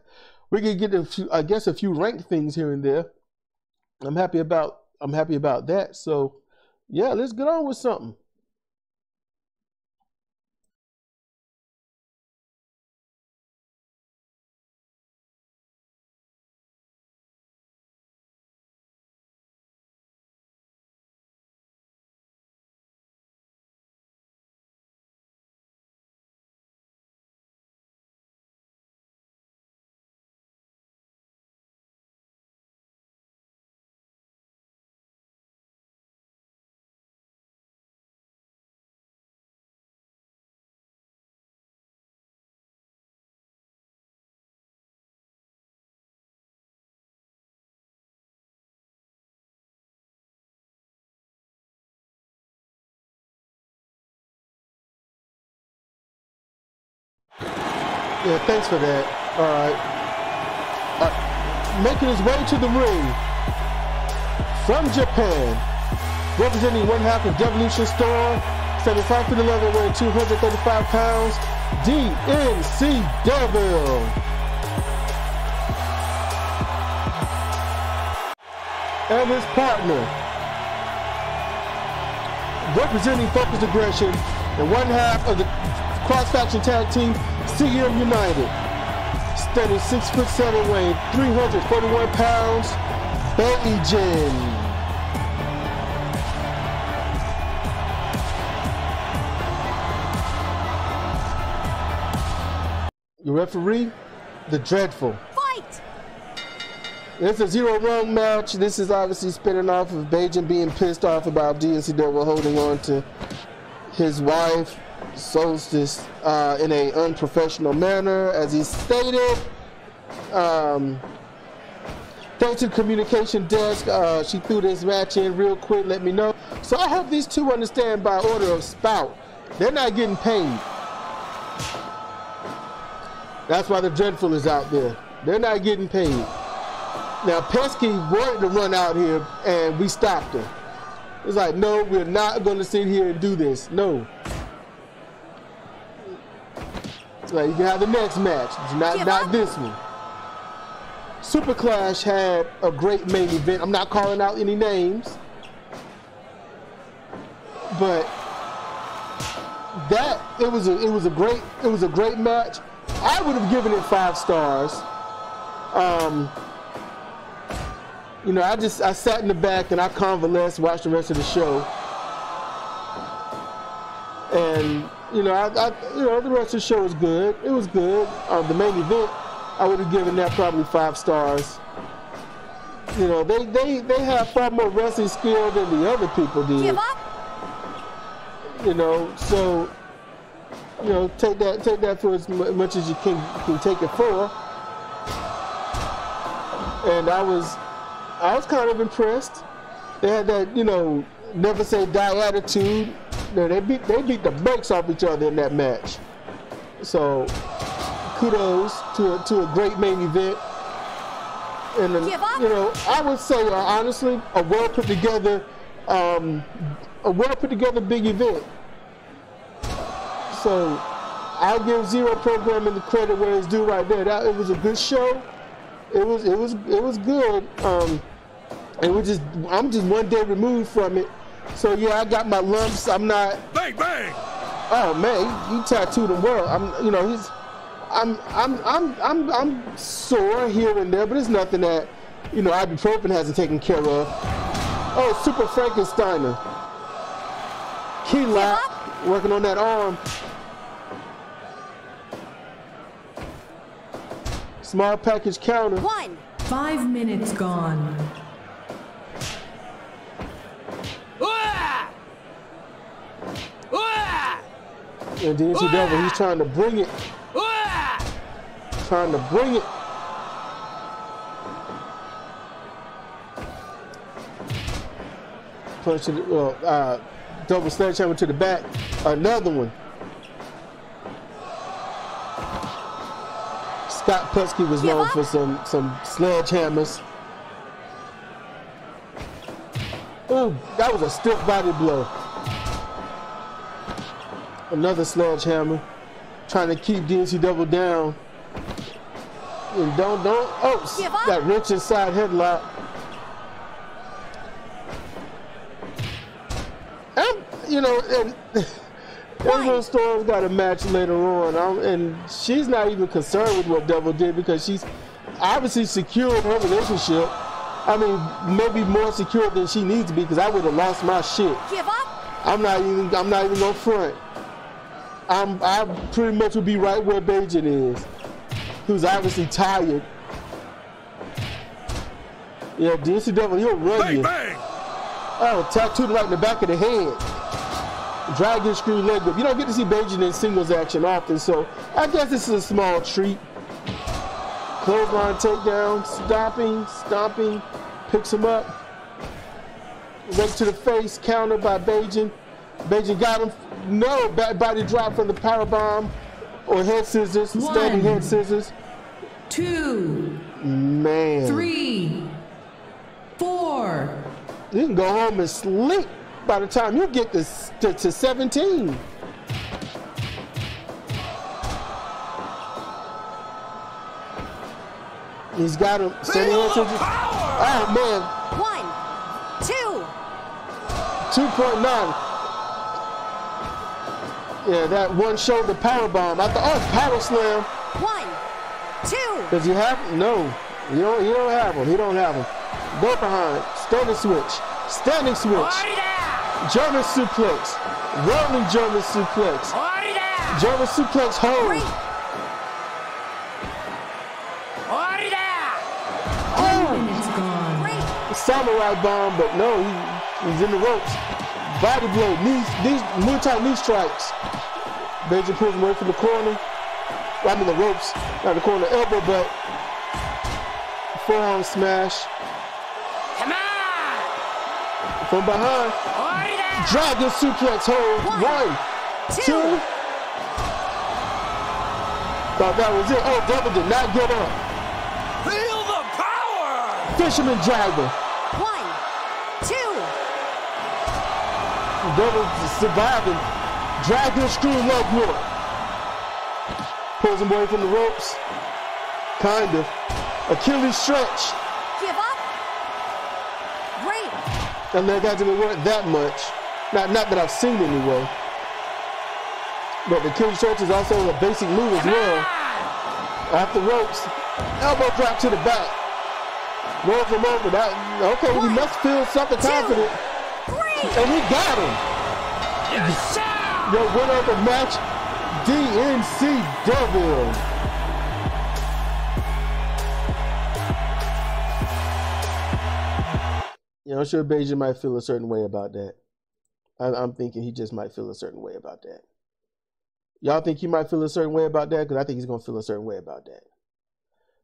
We could get a few, I guess, a few ranked things here and there. I'm happy about I'm happy about that. So, yeah, let's get on with something. Yeah, thanks for that. All right. Uh, making his way to the ring from Japan, representing one half of Devolution Storm, seventy-five foot eleven, weighing two hundred thirty-five pounds, D N C Devil. And his partner, representing Focused Aggression, and one half of the cross-faction tag team, C R United, standing six foot seven, weighing three hundred forty-one pounds, Beigen. Your referee, the Dreadful. Fight! It's a zero-round match. This is obviously spinning off of Beigen being pissed off about D N C Devil holding on to his wife, Solstice, uh, in an unprofessional manner, as he stated. Um, thanks to the communication desk, uh, she threw this match in real quick, let me know. So I hope these two understand by order of spout, they're not getting paid. That's why the Dreadful is out there. They're not getting paid. Now Pesky wanted to run out here and we stopped her. It's like, no, we're not gonna sit here and do this, no. Like, you can have the next match, not, not this one. Super Clash had a great main event. I'm not calling out any names, but that it was a it was a great it was a great match. I would have given it five stars. Um, you know, I just I sat in the back and I convalesced, watched the rest of the show, and. You know, I, I, you know, the rest of the show was good. It was good. Um, the main event, I would have given that probably five stars. You know, they, they, they have far more wrestling skill than the other people did. Give up. You know, so, you know, take that take that for as much as you can, can take it for. And I was, I was kind of impressed. They had that, you know, never say die attitude. No, they beat they beat the brakes off each other in that match. So kudos to a, to a great main event. And a, you know, I would say uh, honestly, a well put together, um, a well put together big event. So I'll give Zero Programming the credit where it's due right there. That it was a good show. It was it was it was good. Um, it was just I'm just one day removed from it. So yeah, I got my lumps. I'm not. Bang bang. Oh man, you tattooed the world. I'm, you know, he's, I'm, I'm, I'm, I'm, I'm sore here and there, but it's nothing that, you know, ibuprofen hasn't taken care of. Oh, Super Frankensteiner. Key lock, working on that arm. Small package counter. One. Five minutes gone. And D N C Devil, he's trying to bring it. Trying to bring it. Punch to the, well, uh, double sledgehammer to the back. Another one. Scott Pesky was known for some, some sledgehammers. Oh, that was a stiff body blow. Another sledgehammer. Trying to keep D N C Devil down. And don't, don't. Oh, that wrench inside headlock. And, you know, and Israel Storm's got a match later on. I'm, and she's not even concerned with what Devil did because she's obviously secured her relationship. I mean, maybe more secure than she needs to be because I would have lost my shit. Give up. I'm not even. I'm not even gonna front. I'm. I pretty much would be right where Beigen is, who's obviously tired. Yeah, D N C Devil, he'll run bang, you. Bang. Oh, tattooed right in the back of the head. Dragon screw leg whip. You don't get to see Beigen in singles action often, so I guess this is a small treat. Clothesline takedown, stomping, stomping, picks him up. Right to the face, counter by Beigen. Beigen got him. No, back body drop from the powerbomb or head scissors, One, standing head scissors. Two, man. Three, four. You can go home and sleep by the time you get to, to, to seventeen. He's got him. Standing head scissors. Oh man. One, two. two point nine. Yeah, that one shoulder power bomb. I thought, oh, power slam. One, two. Does he have him? No. You don't. You don't have him. He don't have him. Go behind. Standing switch. Standing switch. German suplex. Rolling German suplex. German suplex hold. Three. Samurai bomb, but no, he, he's in the ropes. Body blow, knees, knees, Muay Thai knee strikes. Beigen pulls him away from the corner. Well, I mean the ropes, out of the corner, elbow belt. Forearm smash. Come on! From behind. Dragon suplex hold. One, two. two. Thought that was it. Oh, Devil did not get up. Feel the power! Fisherman driver. Devil surviving. Dragon screw leg whip. Pulls him away from the ropes. Kind of. Achilles stretch. Give up. Great. I mean, it got to be worth that much. Not, not that I've seen anyway. But the Achilles stretch is also a basic move as well. Off the ropes. Elbow drop to the back. Rolls him over. That, okay, One, we must feel something confident. And he got him. Yes, sir. The winner of the match, D N C Devil. You know, I'm sure Beigen might feel a certain way about that. I, I'm thinking he just might feel a certain way about that. Y'all think he might feel a certain way about that? Because I think he's going to feel a certain way about that.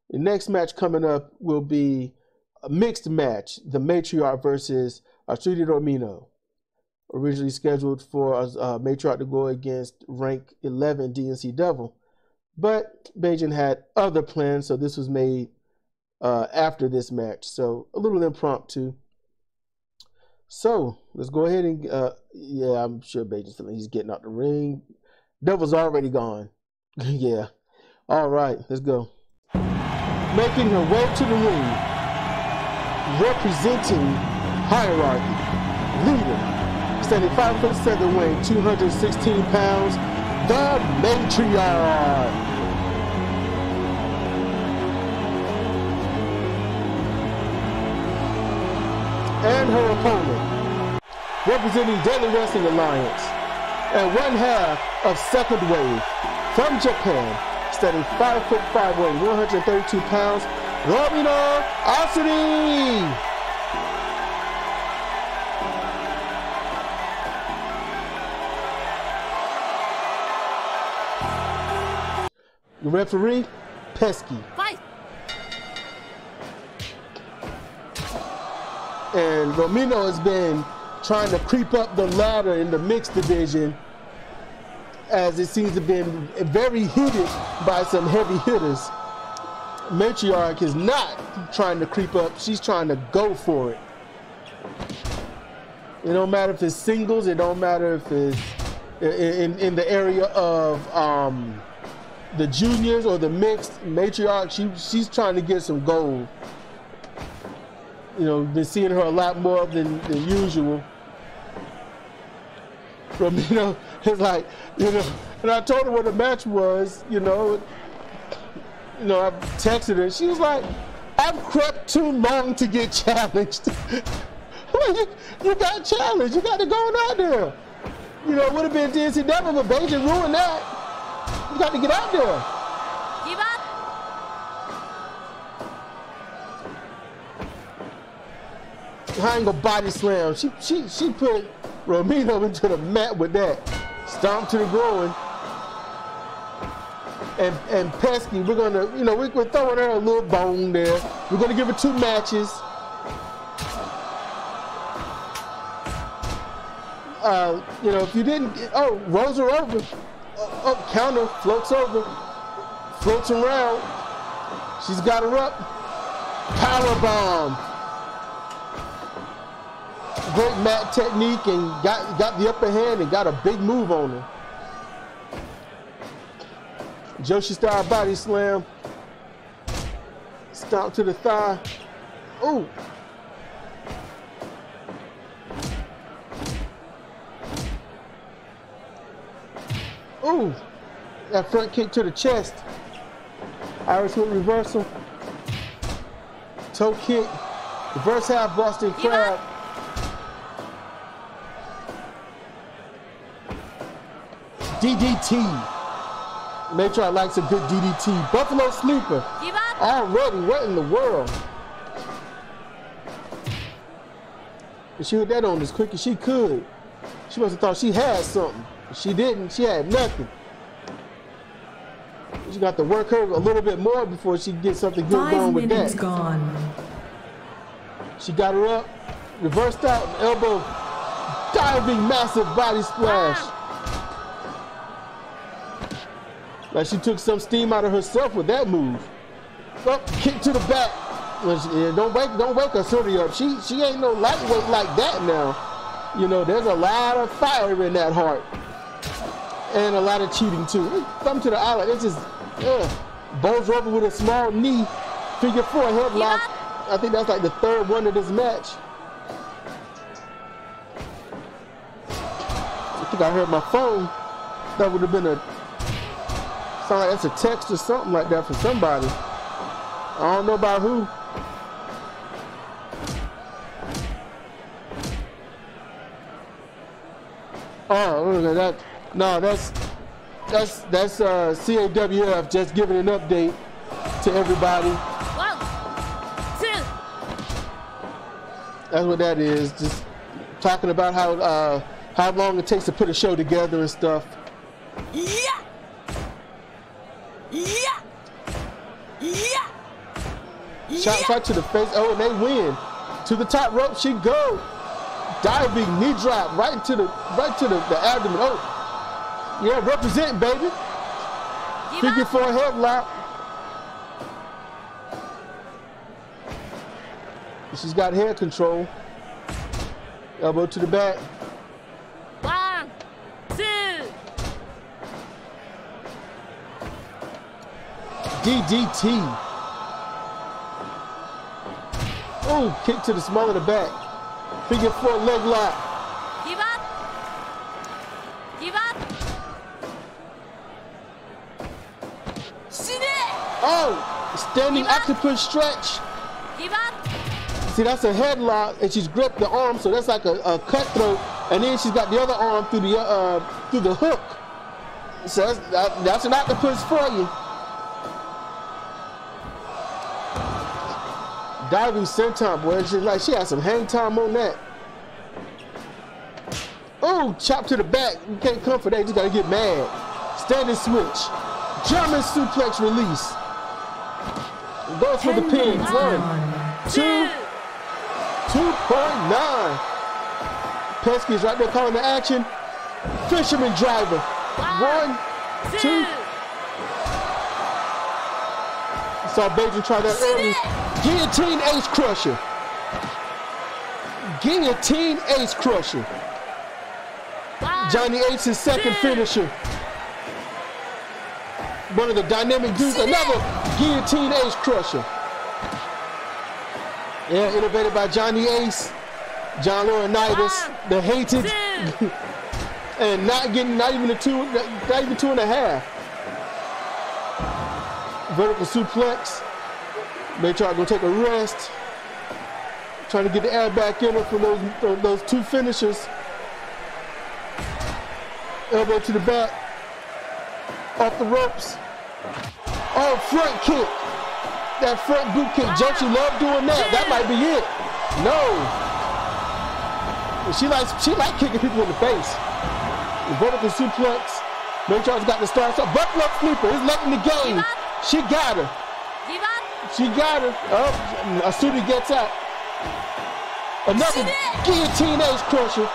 The next match coming up will be a mixed match. The Matriarch versus Arturo Domino, originally scheduled for uh, Matriarch to go against rank eleven D N C Devil, but Beigen had other plans, so this was made uh, after this match, so a little impromptu. So let's go ahead and uh, yeah, I'm sure Beigen's feeling he's getting out the ring. Devil's already gone. Yeah. All right, let's go. Making her way to the ring, representing Hierarchy, leader, standing five foot seven, weighing two hundred sixteen pounds, the Matriarch. And her opponent, representing Deadly Wrestling Alliance, and one half of Second Wave, from Japan, standing five foot five, weighing one hundred thirty-two pounds, Romino Asuri. The referee, Pesky. Fight. And Romino has been trying to creep up the ladder in the mixed division, as it seems to have been very heated by some heavy hitters. Matriarch is not trying to creep up. She's trying to go for it. It don't matter if it's singles. It don't matter if it's in, in the area of um, the juniors or the mixed. Matriarch, she, she's trying to get some gold. You know, been seeing her a lot more than, than usual. From, you know, it's like, you know, and I told her what the match was, you know. You know, I texted her. She was like, I've crept too long to get challenged. you, you got challenged. You got to go out there. You know, it would have been D N C Devil, but Beigen ruined that. You got to get out there. Give up. Behind the body slam. She, she, she put Romino into the mat with that. Stomp to the groin. And, and Pesky, we're gonna, you know, we, we're throwing her a little bone there. We're gonna give her two matches. Uh, you know, if you didn't, oh, rolls her over. Up uh, counter, floats over, floats around. She's got her up. Power bomb. Great mat technique and got got the upper hand and got a big move on her. Joshi style body slam. Stomp to the thigh. Ooh. Ooh. That front kick to the chest. Irish whip reversal. Toe kick. Reverse half Boston crab. D D T. Matriarch likes a good D D T. Buffalo sleeper. Already, what in the world? And she hit that on as quick as she could. She must have thought she had something. She didn't. She had nothing. She got to work her a little bit more before she gets something good going with that. Five minutes gone. She got her up, reversed out, elbow, diving, massive body splash. Ah. Like she took some steam out of herself with that move. Up, kick to the back. Don't wake, don't wake her silly up. She she ain't no lightweight like that now. You know, there's a lot of fire in that heart, and a lot of cheating too. Thumb to the eyelid. It's just ugh. Bones over with a small knee, figure four headlock. I think that's like the third one of this match. I think I heard my phone. That would have been a. Sound like that's a text or something like that for somebody. I don't know about who. Oh, look at that. No, that's that's that's uh, C A W F just giving an update to everybody. One, two. That's what that is. Just talking about how uh, how long it takes to put a show together and stuff. Yeah. Yeah! Yeah! Shots right to the face. Oh, and they win. To the top rope she goes. Diving knee drop right into the right to the, the abdomen. Oh, yeah, represent, baby. Figure four headlock. She's got head control. Elbow to the back. D D T. Oh, kick to the small of the back. Figure four leg lock. Give up. Give up. Oh, standing octopus stretch. Give up. See, that's a headlock, and she's gripped the arm, so that's like a, a cutthroat, and then she's got the other arm through the uh, through the hook. So that's, that, that's an octopus for you. Diving senton, boy. It's just like she had some hang time on that. Oh, chop to the back. You can't come for that. You just gotta get mad. Standing switch. German suplex release. Goes for the pin. One, two, two point nine. Pesky's right there calling the action. Fisherman driver. One, two. Saw Beigen try that early. Guillotine Ace Crusher. Guillotine Ace Crusher. Johnny Ace's second finisher. One of the dynamic dudes, another Guillotine Ace Crusher. Yeah, innovated by Johnny Ace, John Laurinaitis, the hated, and not getting, not even a two, not even two and a half. Vertical suplex. They try to go take a rest. Trying to get the air back in it for those, for those two finishes. Elbow to the back. Off the ropes. Oh, front kick. That front boot kick. Don't you love doing that? That might be it. No. She likes, she likes kicking people in the face. The vertical suplex. No charge got the star. So butt left sleeper. He's left in the game. She got her. She got her. Oh, Asuri gets out. Another guillotine ace crusher.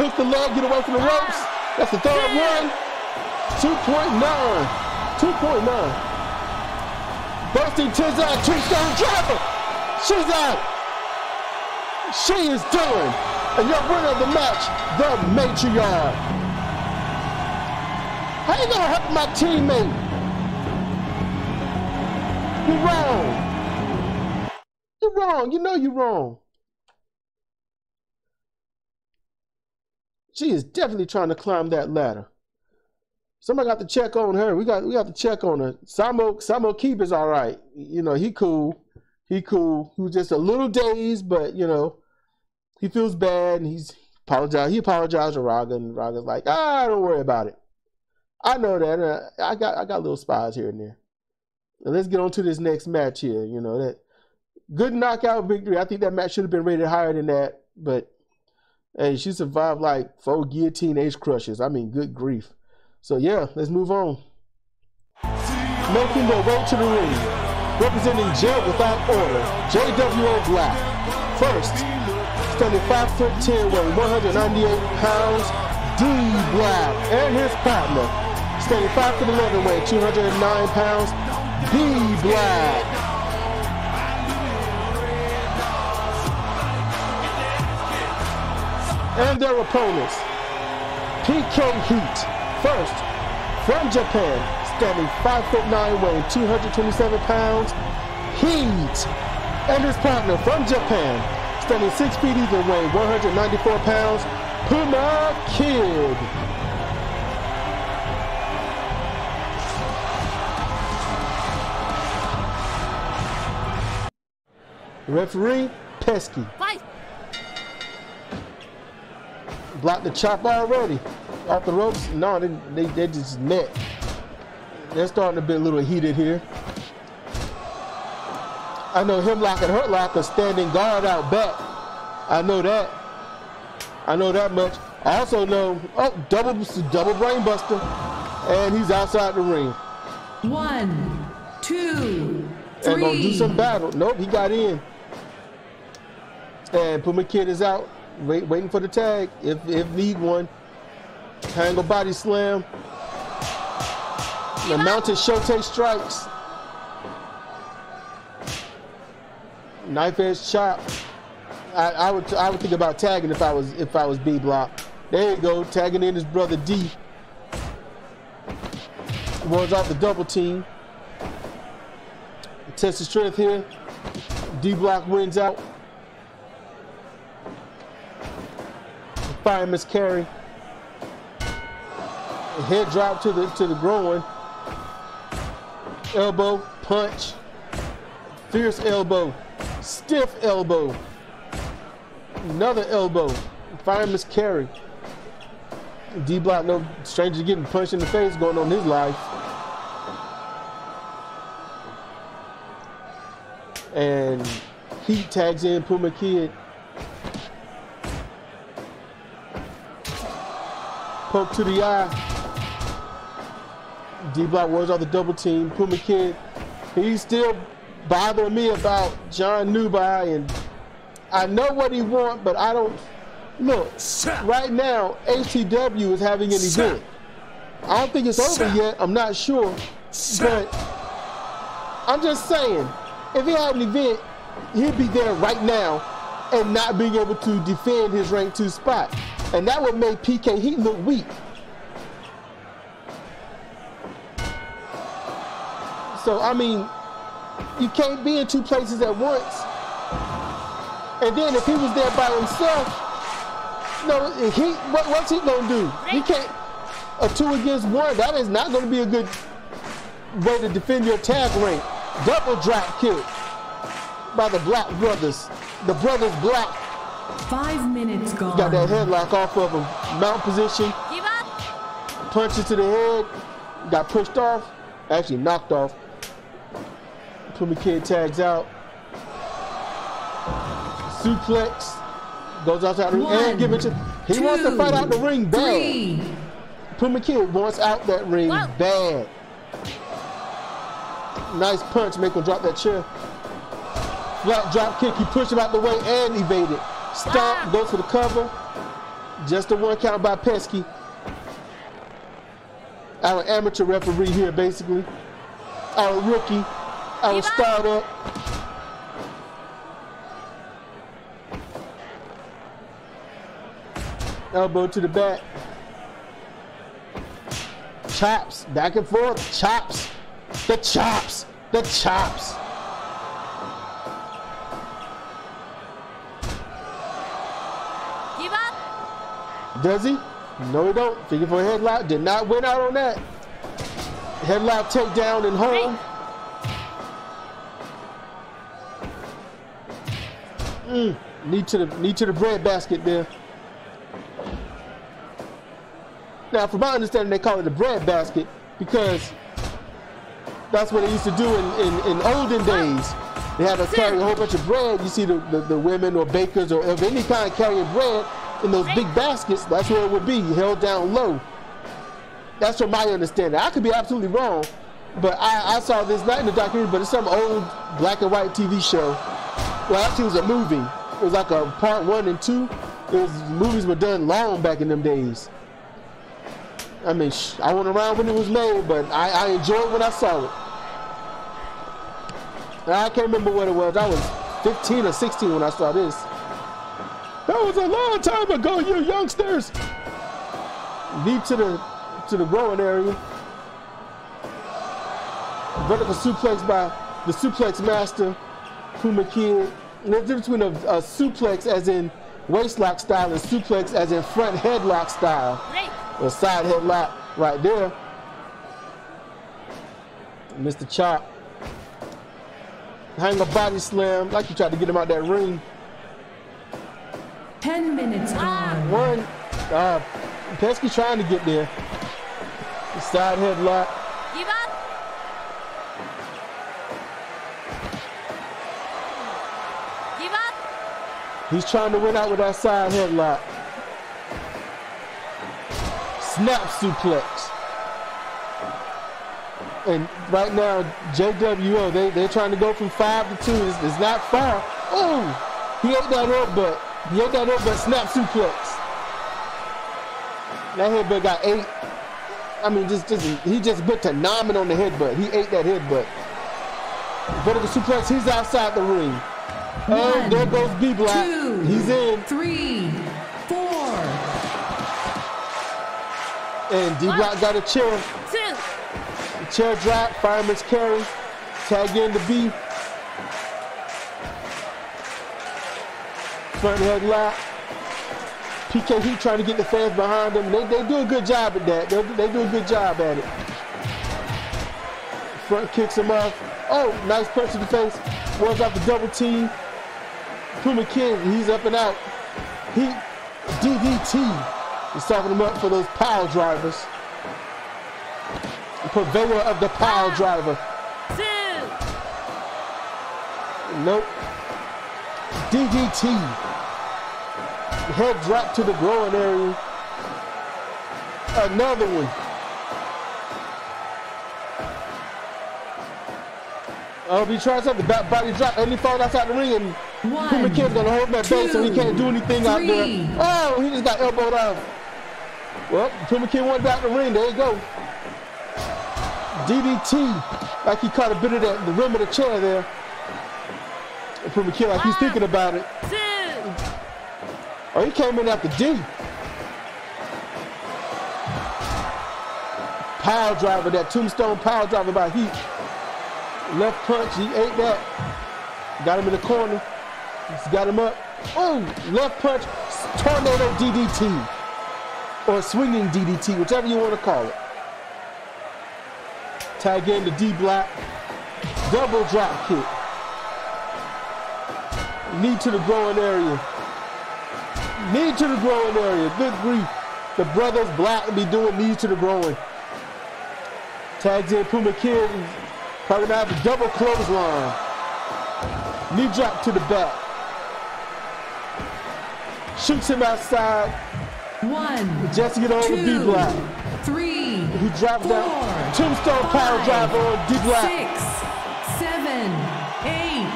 Hook the leg, get away from the ropes. That's the third one. two point nine. two point nine. Bursting Tizan, tombstone driver. She's out. She is done. And your winner of the match, the Matriarch. How you gonna help my teammate? You're wrong. You're wrong. You know you're wrong. She is definitely trying to climb that ladder. Somebody got to check on her. We got we got to check on her. Sahmoh Sahmoh Kheib is all right. You know, he cool. He cool. He was just a little dazed, but you know, he feels bad and he's apologized. He apologized to Raga, and Raga's like, ah, don't worry about it. I know that. I got I got little spies here and there. Now let's get on to this next match here. You know, that good knockout victory. I think that match should have been rated higher than that, but hey, she survived like four guillotine ace crushes. I mean, good grief. So yeah, let's move on. Making their way to the ring, representing Jet Without Order, J W O Black. First, standing five foot ten, weighing one hundred ninety-eight pounds, D. Black. And his partner, standing five foot eleven, weighing two hundred nine pounds, D. Black. And their opponents, P K Heat. First, from Japan, standing five foot nine, weighing two hundred twenty-seven pounds, Heat. And his partner from Japan, standing six feet either way, one hundred ninety-four pounds, Puma Kid. Referee, Pesky. Fight. Blocked the chop already. Off the ropes? No, they, they, they just met. They're starting to be a little heated here. I know Hemlock and Hurtlock are standing guard out back. I know that. I know that much. I also know, oh, double, double brain buster. And he's outside the ring. One, two, three. And gonna do some battle. Nope, he got in. And Puma Kid is out. Wait, waiting for the tag, if, if need one. Tangle body slam. The mounted shote strikes. Knife edge chop. I, I would I would think about tagging if I was if I was B Block. There you go, tagging in his brother D. Wards off the double team. Test the strength here. D Block wins out. Fire miscarry. Head drop to the to the groin. Elbow punch. Fierce elbow. Stiff elbow. Another elbow. Fire miscarry. D Block, no stranger getting punched in the face going on his life. And he tags in Puma Kid. Poke to the eye. D Block was on the double team. Puma Kid, he's still bothering me about John Nubai, and I know what he wants, but I don't. Look, right now, A T W is having an event. I don't think it's over yet. I'm not sure, but I'm just saying, if he had an event, he'd be there right now and not being able to defend his rank two spot. And that would make P K Heat look weak. So, I mean, you can't be in two places at once. And then if he was there by himself, no, he, what, what's he gonna do? He can't, a two against one, that is not gonna be a good way to defend your tag rank. Double drop kick by the Black brothers. The brothers Black. Five minutes gone. Got that headlock off of him. Mount position. Give up. Punches to the head. Got pushed off. Actually knocked off. Puma Kid tags out. Suplex. Goes outside the ring. And give it to. He two, wants to fight out the ring bad. Three. Puma Kid wants out that ring Whoa. bad. Nice punch. Make him drop that chair. Flat drop kick, he pushed him out the way and evaded. Stomp, ah. goes for the cover. Just a one count by Pesky. Our amateur referee here, basically. Our rookie, our startup. Elbow to the back. Chops, back and forth, chops. The chops, the chops. Does he? No, he don't. Figure for a headlock. Did not win out on that. Headlock takedown and home. Mm. Knee to the knee to the bread basket there. Now, from my understanding, they call it the bread basket because that's what they used to do in, in, in olden days. They had to carry a whole bunch of bread. You see the, the, the women or bakers or of any kind carrying bread. In those big baskets, that's where it would be, held down low. That's from my understanding. I could be absolutely wrong, but I, I saw this not in the documentary, but it's some old black and white T V show. Well, actually, it was a movie. It was like a part one and two. It was, movies were done long back in them days. I mean, sh I wasn't around when it was made, but I, I enjoyed when I saw it. And I can't remember what it was. I was fifteen or sixteen when I saw this. That was a long time ago, you youngsters. Knee to the to the growing area. Vertical suplex by the suplex master, Puma Kid. And there's a difference between a, a suplex as in waistlock style and suplex as in front headlock style. Right. Or side headlock right there. Mister Chop. Hang a body slam like you tried to get him out that ring. Ten minutes on. One. Uh, Pesky trying to get there. Side headlock. Give up. Give up. He's trying to win out with that side headlock. Snap suplex. And right now, J W O, they, they're trying to go from five to two. It's, it's not far. Oh, he ate that up, but. He ate that up, but snap suplex. That headbutt got eight. I mean, just, just he just put to nomin on the headbutt. He ate that headbutt. Vertical suplex, he's outside the ring. Oh, there goes B Black. Two, he's in. Three, four. And D Black got a chair. Two. The chair drop, fireman's carry. Tag in to B. Front headlock. P K Heat trying to get the fans behind them. They, they do a good job at that. They, they do a good job at it. Front kicks him off. Oh, nice punch to the face. One's off the double team. Puma Kid, he's up and out. Heat, D D T. He's talking him up for those pile drivers. The purveyor of the pile driver. Two. Nope. D D T. Head drop to the growing area. Another one. Oh, he tries out the back body drop and he falls outside the ring and Puma Kid's gonna hold that base so he can't do anything three. out there. Oh, he just got elbowed out. Well, Puma Kid went back to the ring. There you go. D D T, like he caught a bit of that, the rim of the chair there. And Puma Kid, like he's thinking about it. Two. Oh, he came in after D. Power driver, that tombstone power driver by Heat. Left punch, he ate that. Got him in the corner. He's got him up. Oh, left punch, tornado D D T. Or swinging D D T, whichever you want to call it. Tag in to D Black. Double drop kick. Knee to the growing area. Knee to the growing area. Good grief. The brothers Black will be doing knee to the growing. Tags in Puma Kid. Probably gonna have a double clothesline. Knee drop to the back. Shoots him outside. One. Just to get over D Black. Three. He dropped four, down. Tombstone five, power driver on D Black. Six. Seven. Eight.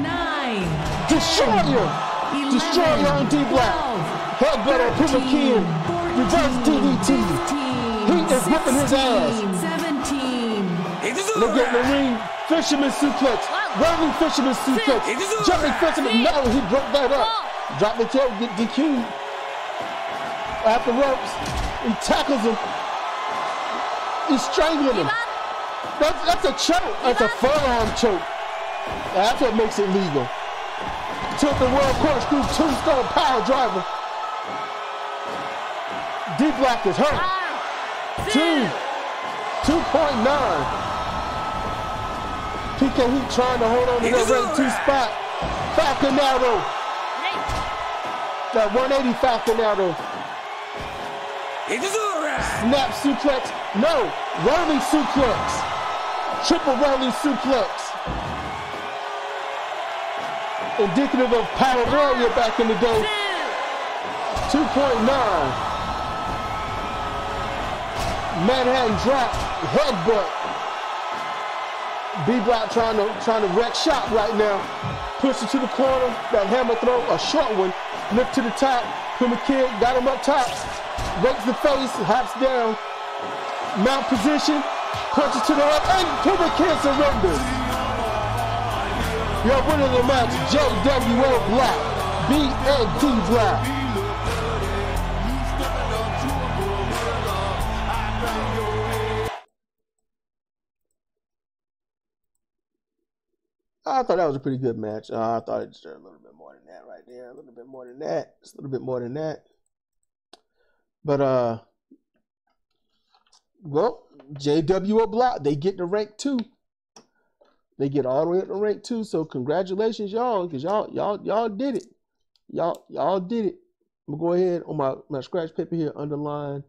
Nine. Destroyer. eleven, Destroyer on D Black. Headbutt on Puma Kid. Reverse D D T. Heat is whipping his ass. seventeen. Look at the ring. Fisherman suplex. Rolling fisherman suplex. Six, jumping fisherman. No, he broke that up. Drop the tail. Get D Q'd. After ropes. He tackles him. He's strangling him. That's, that's a choke. That's a forearm choke. That's what makes it legal. Took the world course through tombstone power driver. D Black is hurt. Two. two point nine. P K Heat trying to hold on to that rank two spot. Falconado. That one eighty Falconado. Snap suplex, no, rolling suplex, triple rolling suplex. Indicative of Power Warrior back in the day. two point nine. Manhattan drop, headbutt. B Block trying to trying to wreck shop right now. Push it to the corner, that hammer throw, a short one. Lift to the top, Puma Kid, got him up top. Breaks the face, hops down, mount position, punches to the head, and Puma Kid surrenders. Your winner of the match, J W O Black, B N T Black. I thought that was a pretty good match. Uh, I thought it deserved a little bit more than that right there. A little bit more than that. Just a little bit more than that. But, uh, well, J W O Block, they get to rank two. They get all the way up to rank two. So congratulations, y'all, because y'all, y'all, y'all did it. Y'all, y'all did it. I'm going to go ahead on my, my scratch paper here, underline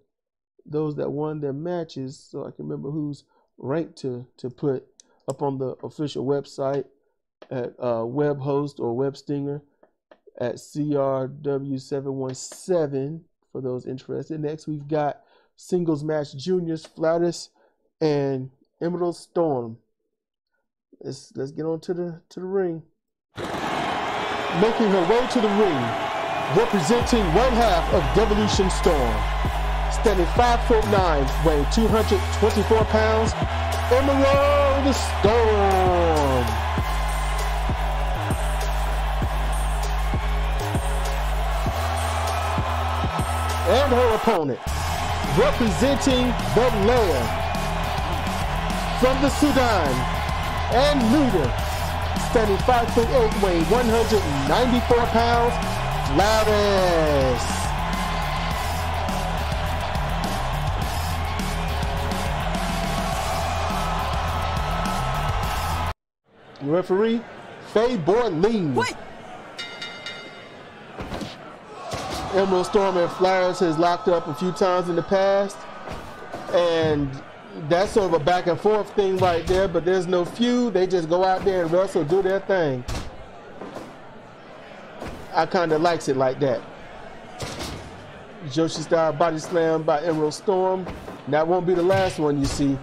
those that won their matches so I can remember who's ranked to, to put up on the official website at uh, webhost or webstinger at C R W seven one seven. For those interested. Next, we've got singles match juniors, Flaress and Emerald Storm. Let's let's get on to the to the ring. Making her way to the ring, representing one half of Devolution Storm, standing five foot nine, weighing two hundred twenty-four pounds, Emerald Storm. And her opponent, representing the land, from the Sudan, and leader, standing five foot eight, weighing one hundred ninety-four pounds, Flaress. Referee, Faye Borlin. What? Emerald Storm and Flaress has locked up a few times in the past, and that's sort of a back and forth thing right there, but there's no feud. They just go out there and wrestle, do their thing. I kind of likes it like that. Joshi style body slam by Emerald Storm. That won't be the last one you see.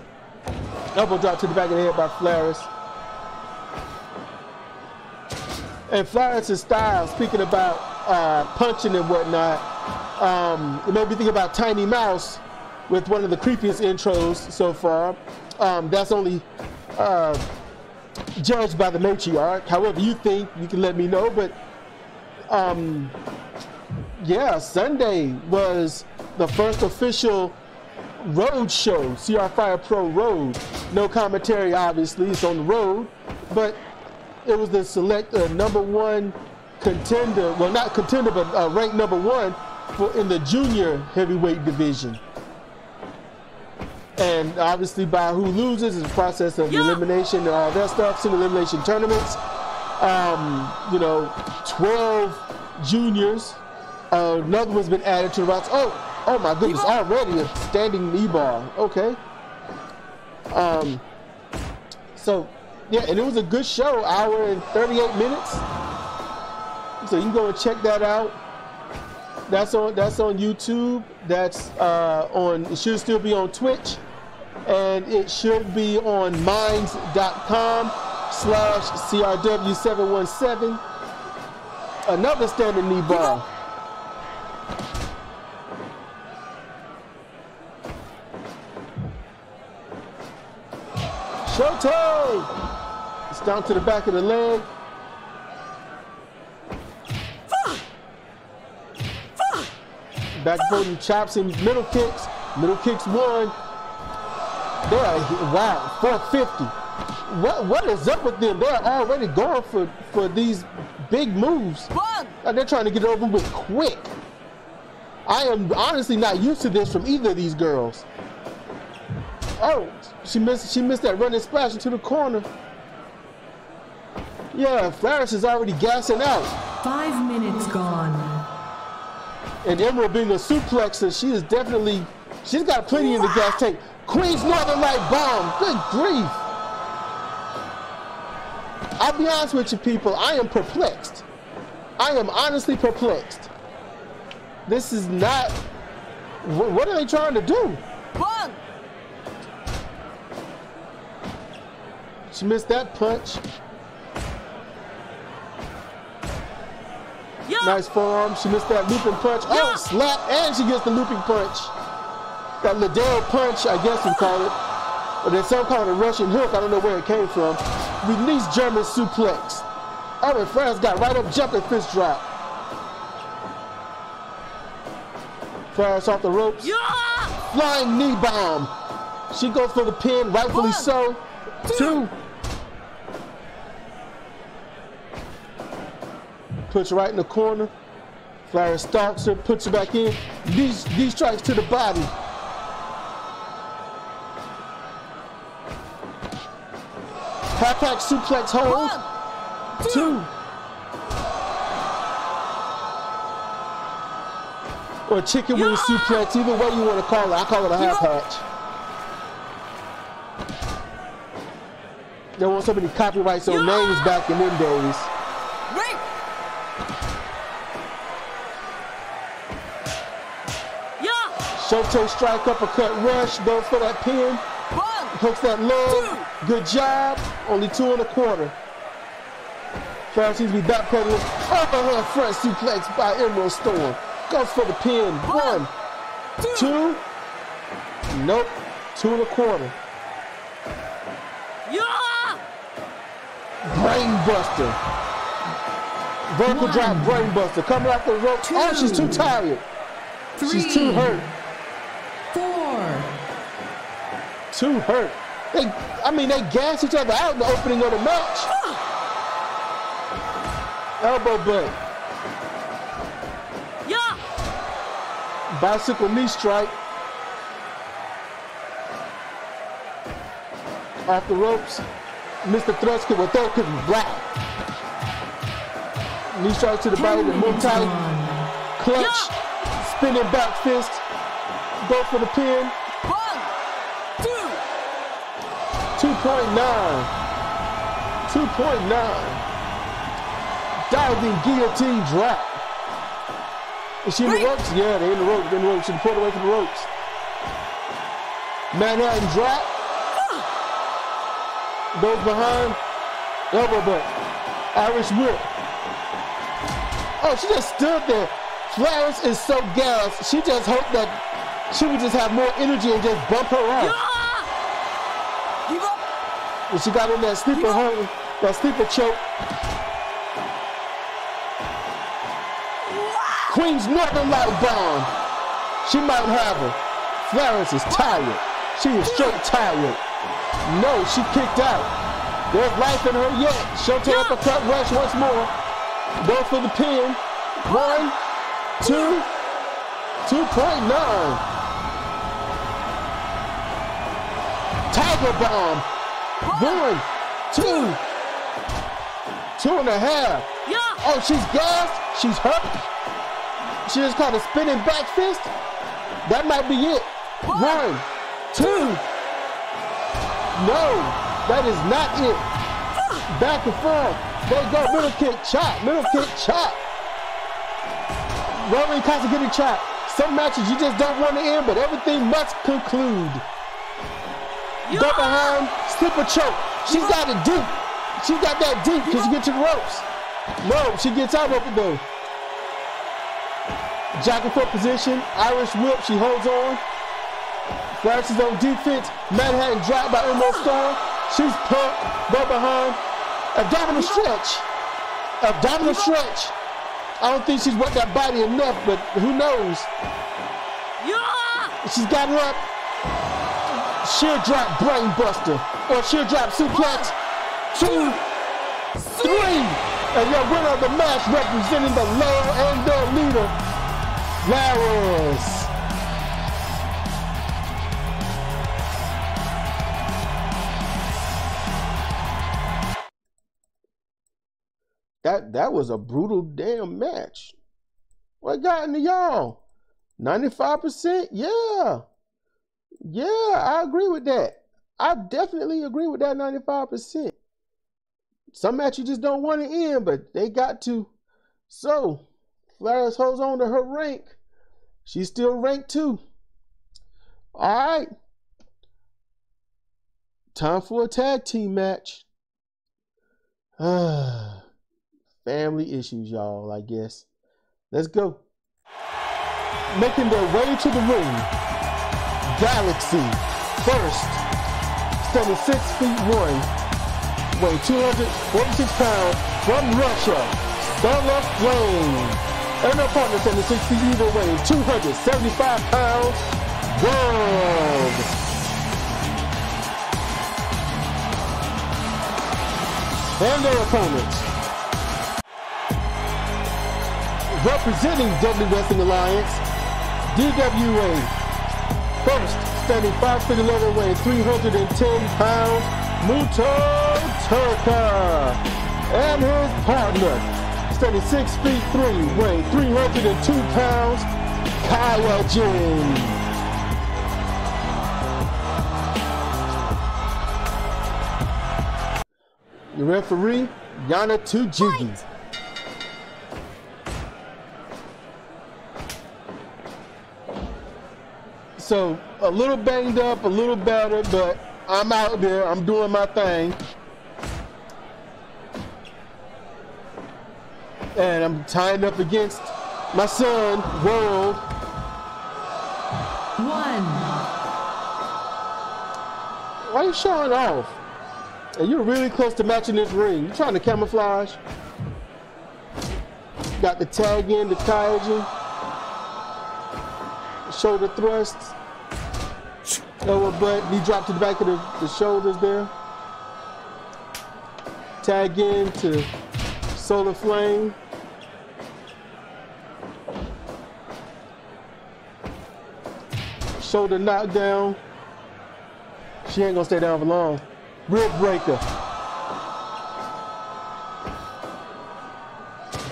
Elbow drop to the back of the head by Flaress. And Flaress' style, speaking about Uh, punching and whatnot, um, it made me think about Tiny Mouse with one of the creepiest intros so far. Um, that's only uh, judged by the matriarch. However you think, you can let me know. But um, yeah, Sunday was the first official road show, C R Fire Pro Road. No commentary, obviously, it's on the road, but it was the select uh, number one contender, well not contender, but uh, ranked number one for, in the junior heavyweight division. And obviously by who loses is the process of yeah. elimination and all that stuff, some elimination tournaments. Um, you know, twelve juniors. Uh, another one's been added to the roster. Oh, oh my goodness, already a standing knee-bar. Okay. Um, so, yeah, and it was a good show, hour and thirty-eight minutes. So you can go and check that out. That's on, that's on YouTube. That's uh, on, it should still be on Twitch. And it should be on minds dot com slash C R W seven one seven. Another standing knee bar. Shoto! It's down to the back of the leg. Back booty chops and middle kicks. Middle kicks one. They are, wow, four fifty. What, what is up with them? They're already going for, for these big moves. Like they're trying to get over with quick. I am honestly not used to this from either of these girls. Oh, she missed, she missed that running splash into the corner. Yeah, Flaress is already gassing out. Five minutes gone. And Emerald being a suplexer, she is definitely, she's got plenty in the gas tank. Queen's Northern Light Bomb, good grief. I'll be honest with you people, I am perplexed. I am honestly perplexed. This is not, wh what are they trying to do? One. She missed that punch. Nice forearm. She missed that looping punch. Oh, yeah. Slap, and she gets the looping punch. That Liddell punch, I guess you call it. Or there's some kind of Russian hook. I don't know where it came from. Release German suplex. Oh, and Flaress got right up, jumping fist drop. Flaress off the ropes. Yeah. Flying knee bomb. She goes for the pin, rightfully One, so. Two. two. Puts her right in the corner. Flaress stalks her, puts her back in. These, these strikes to the body. Half-pack suplex hold. One, two. two. Or chicken wing yeah. suplex, either way you want to call it. I call it a half-pack. There weren't so many copyrights on yeah. names back in them days. Shoto strike, uppercut, rush, goes for that pin, One, hooks that leg, good job, only two and a quarter. Flaress seems to be backpedaling, overhead front suplex by Emerald Storm, goes for the pin, one, two, nope, two and a quarter. Yeah. Brain buster, vertical drop brain buster, coming off the rope, two. Oh she's too tired, Three. she's too hurt. Too hurt. They, I mean, they gassed each other out in the opening of the match. Elbow butt. Yeah. Bicycle knee strike. Off the ropes. Mister Thrust with third kick was black. Knee strike to the body, the move tight. Clutch. Yeah. Spinning back fist. Go for the pin. two point nine. two point nine. Diving guillotine drop. Is she in the ropes? Yeah, they're in the ropes. They're in the ropes. She pulled away from the ropes. Manhattan drop. Goes behind. Elbow butt. Irish whip. Oh, she just stood there. Flaress is so gassed. She just hoped that She would just have more energy and just bump her around. Yeah! Give up. When she got in that sleeper hold, that sleeper choke. Wow. Queen's Northern Light Bomb. She might have her. Flaress is tired. She is straight tired. No, she kicked out. There's life in her yet. She'll take yeah. up a cut rush once more. Go for the pin. One, two, two point nine. Tiger Bomb. One, two, two and a half. Yeah. Oh, she's gassed. She's hurt. She just caught a spinning back fist. That might be it. One, two. No, that is not it. Back and forth. There you go. Middle kick, chop. Middle kick, chop. Rolling constant getting chop. Some matches you just don't want to end, but everything must conclude. Go behind, slipper choke. She's got it deep. She got that deep because you get to the ropes. No, she gets out of it though. Jack and foot position, Irish whip, she holds on. Flaress is on defense. Manhattan drop by Emerald Star. She's pumped, go behind. Abdominal stretch. Abdominal stretch. I don't think she's worked that body enough, but who knows? She's got her up. She'll drop brain buster, or she'll drop suplex. Two, three, and your winner of the match representing the Lair and the leader, Flaress. That that was a brutal damn match. What got into y'all? ninety-five percent? Yeah. Yeah, I agree with that. I definitely agree with that ninety-five percent. Some match you just don't want to end, but they got to. So, Flaress holds on to her rank. She's still ranked two. All right. Time for a tag team match. Ah. Family issues, y'all, I guess. Let's go. Making their way to the ring. Galaxy first. Standing six feet one. Weighing two hundred forty-six pounds from Russia. Stunless Lane. And her partner standing six feet either weighing two hundred seventy-five pounds. World. And their opponents. Representing Deadly Wrestling Alliance, D W A. First, standing five foot eleven, weighing three hundred ten pounds, Muto Turka. And his partner, standing six feet three, weighing three hundred two pounds, Kyogen. The referee, Yana Tujugi. So a little banged up, a little battered, but I'm out there, I'm doing my thing. And I'm tied up against my son, World. One. Why are you showing off? And you're really close to matching this ring. You're trying to camouflage. Got the tag in, the Kyogen. Shoulder thrusts. Lower butt, knee drop to the back of the, the shoulders there. Tag in to Solar Flame. Shoulder knockdown. She ain't gonna stay down for long. Rib breaker.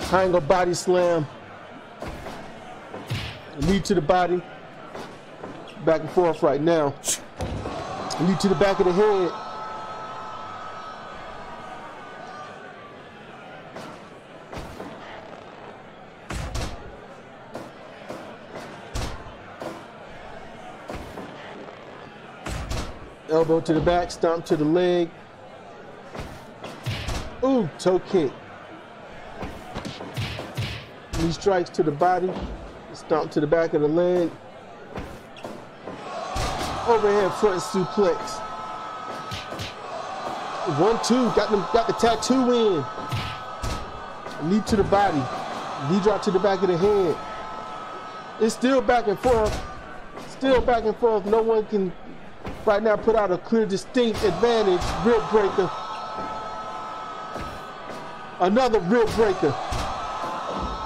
High angle body slam. Knee to the body. Back and forth right now. Lead to the back of the head. Elbow to the back, stomp to the leg. Ooh, toe kick. Knee strikes to the body, stomp to the back of the leg. overhead front suplex. One, two, got them, got the tattoo in. Knee to the body, knee drop to the back of the head. It's still back and forth, still back and forth. No one can right now put out a clear, distinct advantage. Rib breaker. Another rib breaker.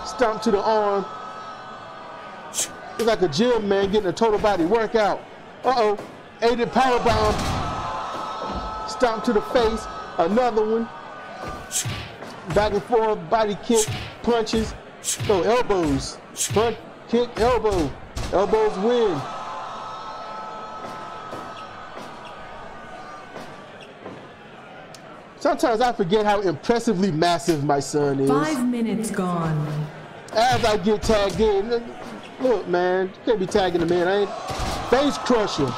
Stomp to the arm. It's like a gym man getting a total body workout. Uh-oh, aided powerbomb. Stomp to the face, another one. Back and forth, body kick, punches. Oh, elbows, punch, kick, elbow. Elbows win. Sometimes I forget how impressively massive my son is. Five minutes gone. As I get tagged in, look, look man, you can't be tagging a man, I ain't. Face crusher.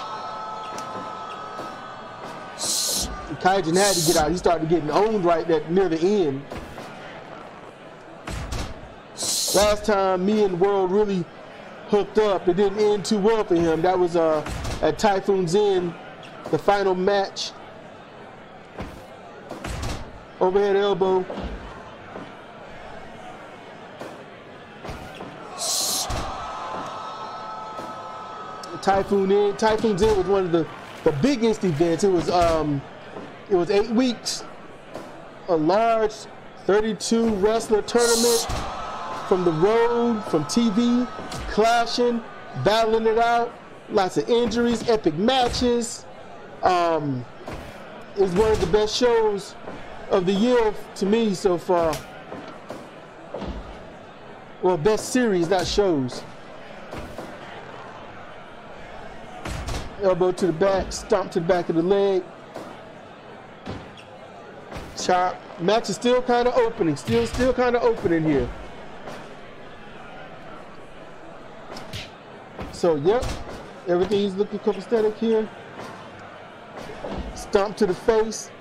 Kyogen had to get out. He started getting owned right that near the end. Last time me and World really hooked up, it didn't end too well for him. That was uh, at Typhoon's End, the final match. Overhead elbow. Typhoon End. Typhoon's End was one of the, the biggest events. It was um, it was eight weeks. A large thirty-two wrestler tournament from the road, from T V, clashing, battling it out. Lots of injuries, epic matches. Um, it was one of the best shows of the year to me so far. Well, best series, not shows. Elbow to the back, stomp to the back of the leg. Chop. Match is still kind of opening. Still, still kind of opening here. So, yep. Everything's looking copacetic here. Stomp to the face.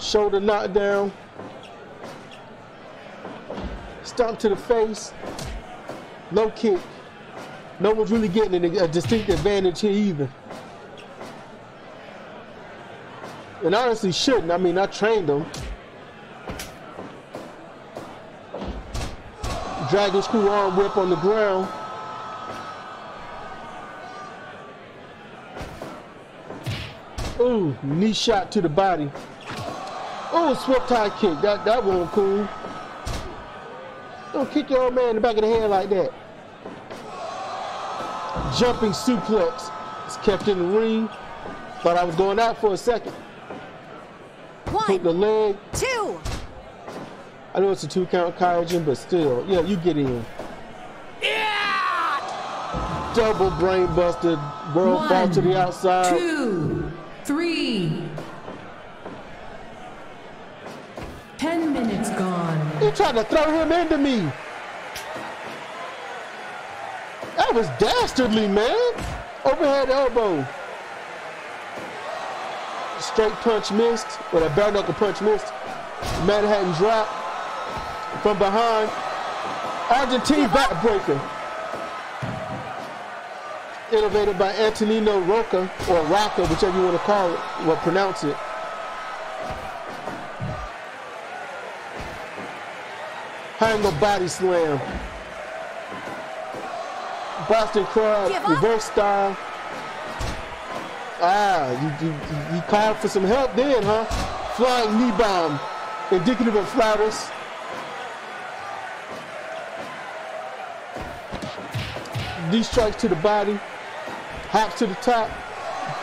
Shoulder knockdown. Stomp to the face. Low kick. No one's really getting a distinct advantage here either. And honestly shouldn't. I mean, I trained them. Dragon screw arm whip on the ground. Ooh, knee shot to the body. Oh, swift high kick. That that wasn't cool. Don't kick your old man in the back of the head like that. Jumping suplex. It's kept in the ring. Thought I was going out for a second. One, kick the leg. Two. I know it's a two count Kyogen, but still, yeah, you get in. Yeah. Double brain buster. World fall to the outside. Two, three. Ten minutes gone. You tried to throw him into me. That was dastardly, man. Overhead elbow. Straight punch missed. Well, a bare knuckle punch missed. Manhattan drop from behind. Argentine backbreaker. Innovated by Antonino Rocca, or Rocca, whichever you want to call it, or pronounce it. Triangle body slam. Boston crab, reverse style. Ah, you, you, you called for some help then, huh? Flying knee bomb, indicative of Flaress. Knee strikes to the body, hops to the top,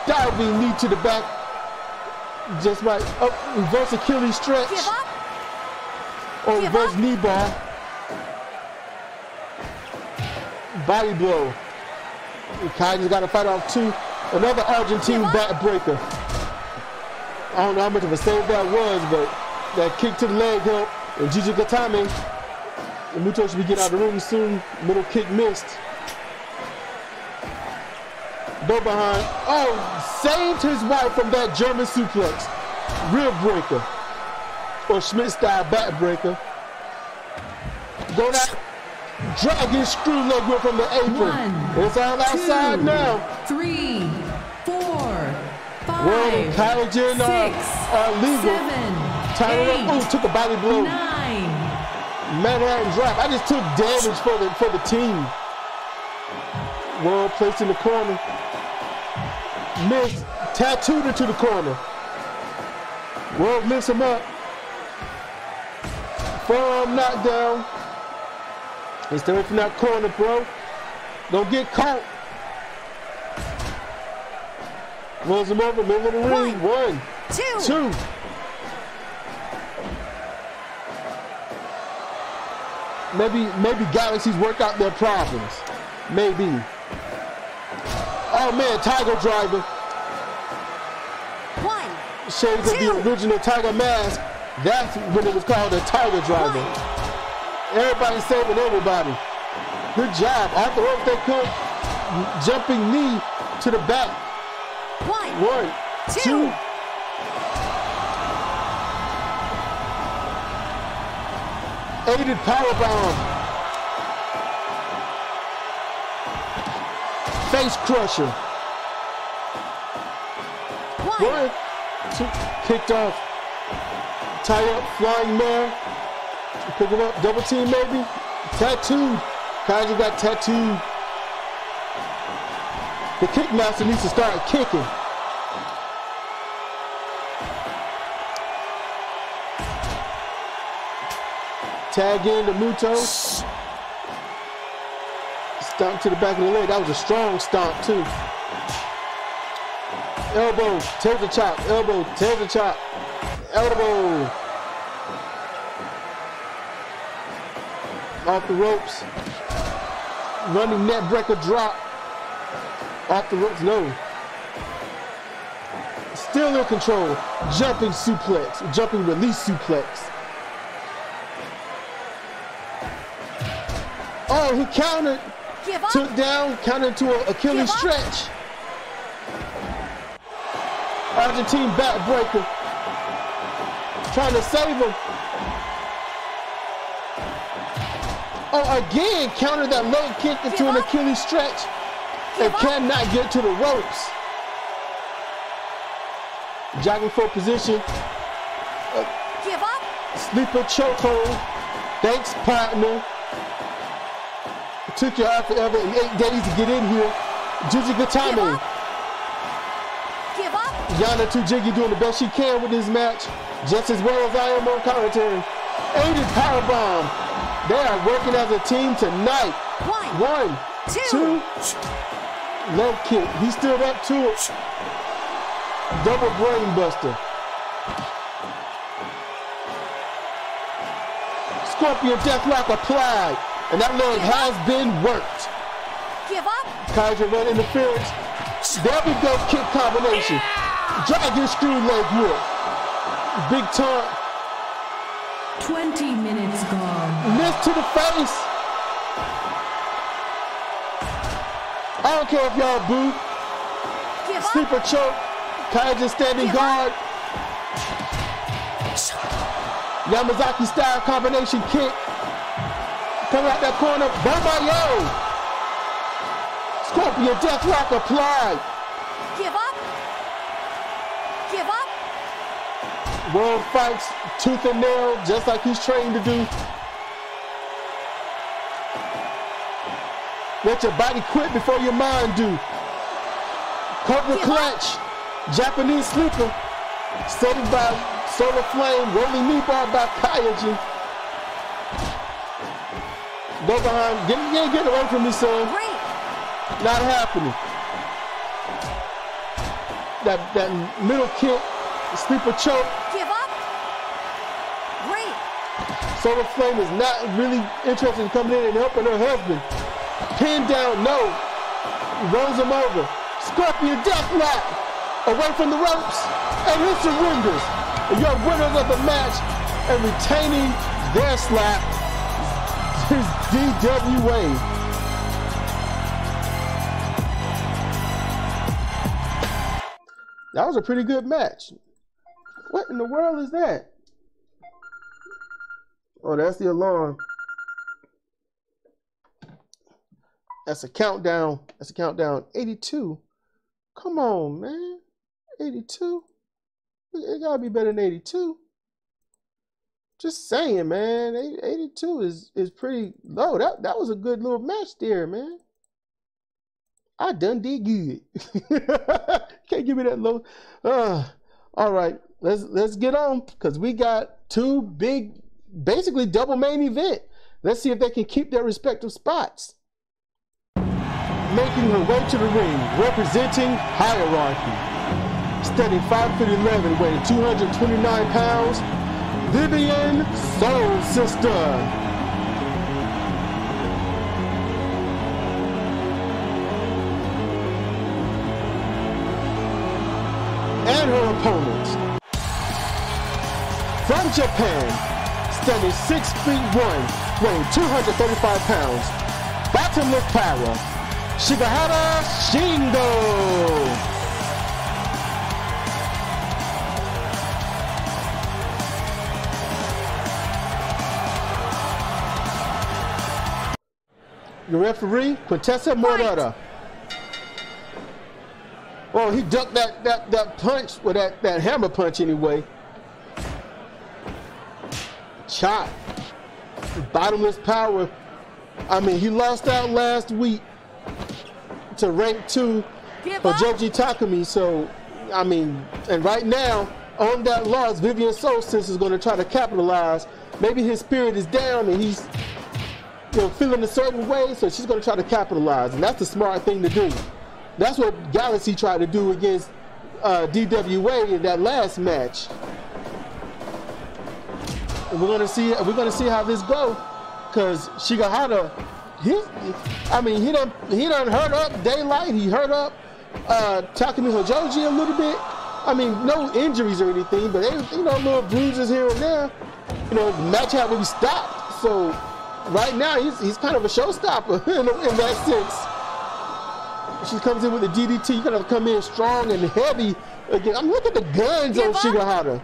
diving knee to the back. Just right up, reverse Achilles stretch. Or reverse knee bar. Body blow. Kyogen's got to fight off two. Another Argentine back breaker. I don't know how much of a save that was, but that kick to the leg helped. And Gigi Gatame. And Muto should be getting out of the room soon. Middle kick missed. Go behind. Oh, saved his wife from that German suplex. Rear breaker. Or Schmidt style back breaker. Go down. dragon screw leg whip from the apron. One, it's all outside two, now. Three, four, five, World title gen six, uh, uh, legal. Seven, title eight, up. Ooh, took a body blow. Nine. Man out and drop. I just took damage for the for the team. World placed in the corner. Missed. Tattooed into the corner. World lifts him up. Forearm knockdown. It's the way from that corner, bro. Don't get caught. Rolls him over, middle of the ring. One, two, two. Maybe, maybe Galaxy's work out their problems. Maybe. Oh man, Tiger Driver. One. Shades of the original Tiger mask. That's when it was called a Tiger Driver. One. Everybody saving everybody. Good job. After all, they come jumping knee to the back. One. One. Two. Two. Aided powerbomb. Face crusher. One. Two. Kicked off. Tie up. Flying man. Pick him up. Double team maybe. Tattooed. Kaiju got tattooed. The kickmaster needs to start kicking. Tag in to Muto. Stomp to the back of the leg. That was a strong stomp too. Elbow, tail the chop. Elbow, tail the chop. Elbow. Off the ropes. Running net breaker drop. Off the ropes, no. Still in control. Jumping suplex. Jumping release suplex. Oh, he countered, took down, countered to an Achilles stretch. Argentine backbreaker, trying to save him. Oh, again, countered that leg kick into an Achilles stretch and cannot get to the ropes. Jogging for position. Give up. Sleeper chokehold. Thanks, partner. Took your eye forever and eight days to get in here. Jujigatame. Give up. Yana Tujiggy doing the best she can with this match. Just as well as I am on commentary. Aided powerbomb. They are working as a team tonight. One. One. Two. Two. Love kick. He stood up to it. Double brain buster. Scorpion deathlock applied. And that leg has been worked. Give up. Kaiju run interference. There we go, kick combination. Yeah. Dragon screw leg whip. Big taunt. twenty minutes gone. Miss to the face. I don't care if y'all boo. Give Sleeper up. Choke. Kaiju standing Give guard. Up. Yamazaki style combination kick. Coming out that corner, Bombayo! Scorpion deathlock applied. Give up. Give up. World fights tooth and nail, just like he's trained to do. Let your body quit before your mind do. Cobra clutch, Japanese sleeper, saved by Solar Flame, rolling meatball by Kyogen. Go behind, get, get, get away from me, son. Great. Not happening. That that middle kick, sleeper choke. Give up. Great. Solar Flame is not really interested in coming in and helping her husband. Pin down, no. Rolls him over. Scorpion deathlock. Away from the ropes. And he surrenders. And you're winners of the match and retaining their slap. Is D W A. That was a pretty good match. What in the world is that? Oh, that's the alarm. That's a countdown. That's a countdown. eighty-two. Come on, man. eighty-two. It gotta be better than eighty-two. Just saying, man. eighty-two is is pretty low. That that was a good little match there, man. I done did good. Can't give me that low. Uh, all right, let's let's get on because we got two big, basically double main event. Let's see if they can keep their respective spots. Making her way to the ring, representing Hierarchy, standing five foot eleven, weighing two hundred twenty nine pounds. Vivian Soul Sister. And her opponent, from Japan, standing six feet one, weighing two hundred thirty-five pounds, Bottomless Power, Shigehara Shingo. The referee, Quintessa Morata. Oh, he ducked that that that punch, or that that hammer punch anyway. Chop, Bottomless Power. I mean, he lost out last week to rank two for Hojoji Takumi. So, I mean, and right now on that loss, Vivian Soul Sister is going to try to capitalize. Maybe his spirit is down and he's, you know, feeling a certain way, so she's going to try to capitalize, and that's the smart thing to do. That's what Galaxy tried to do against uh, D W A in that last match. And we're going to see we're going to see how this go, because Shigehara, he, I mean, he done he done hurt up Daylight. He hurt up uh, Takumi Hojoji a little bit. I mean, no injuries or anything, but they, you know, little bruises here and there. You know, the match had to be stopped, so. Right now, he's, he's kind of a showstopper in, in that sense. She comes in with a D D T. You got to come in strong and heavy again. I mean, look at the guns on Shigehara.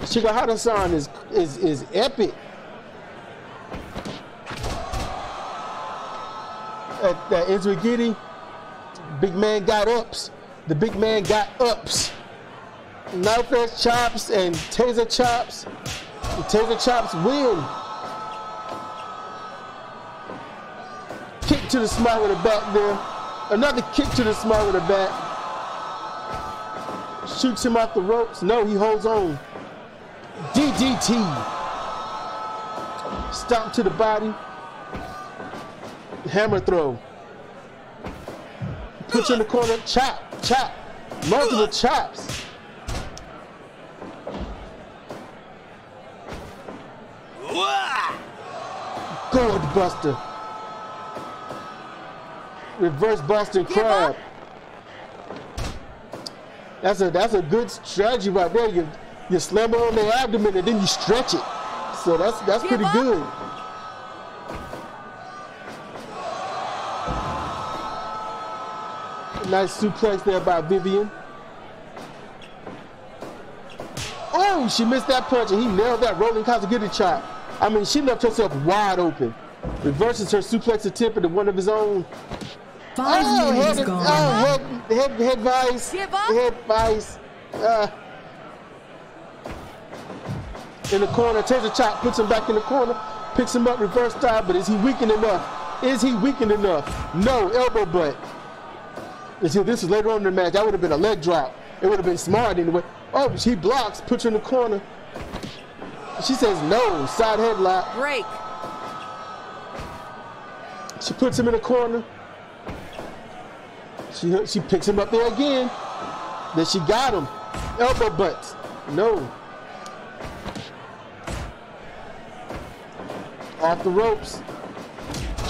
Shigehara-san is, is, is epic. At that Izugiri, big man got ups. The big man got ups. Knife edge chops and taser chops. The taser chops win. Kick to the smile with the back there. Another kick to the smile with the back. Shoots him off the ropes. No, he holds on. D D T. Stomp to the body. Hammer throw. Puts in the corner. Chop, chop. Multiple chops. Gold buster. Reverse Boston Crab. That's a that's a good strategy right there. You you slam it on the abdomen and then you stretch it. So that's that's pretty good. Nice suplex there by Vivian. Oh, she missed that punch and he nailed that rolling Kazugiri chop. I mean, she left herself wide open. Reverses her suplex attempt into one of his own. Five oh, head, gone. Oh, head, head, head vice, head vice. Uh, in the corner, takes a chop, puts him back in the corner, picks him up, reverse dive, but is he weakened enough? Is he weakened enough? No, elbow butt. You see, this is later on in the match. That would have been a leg drop. It would have been smart anyway. Oh, she blocks, puts her in the corner. She says no, side headlock. Break. She puts him in the corner. She, she picks him up there again. Then she got him. Elbow butts. No. Off the ropes.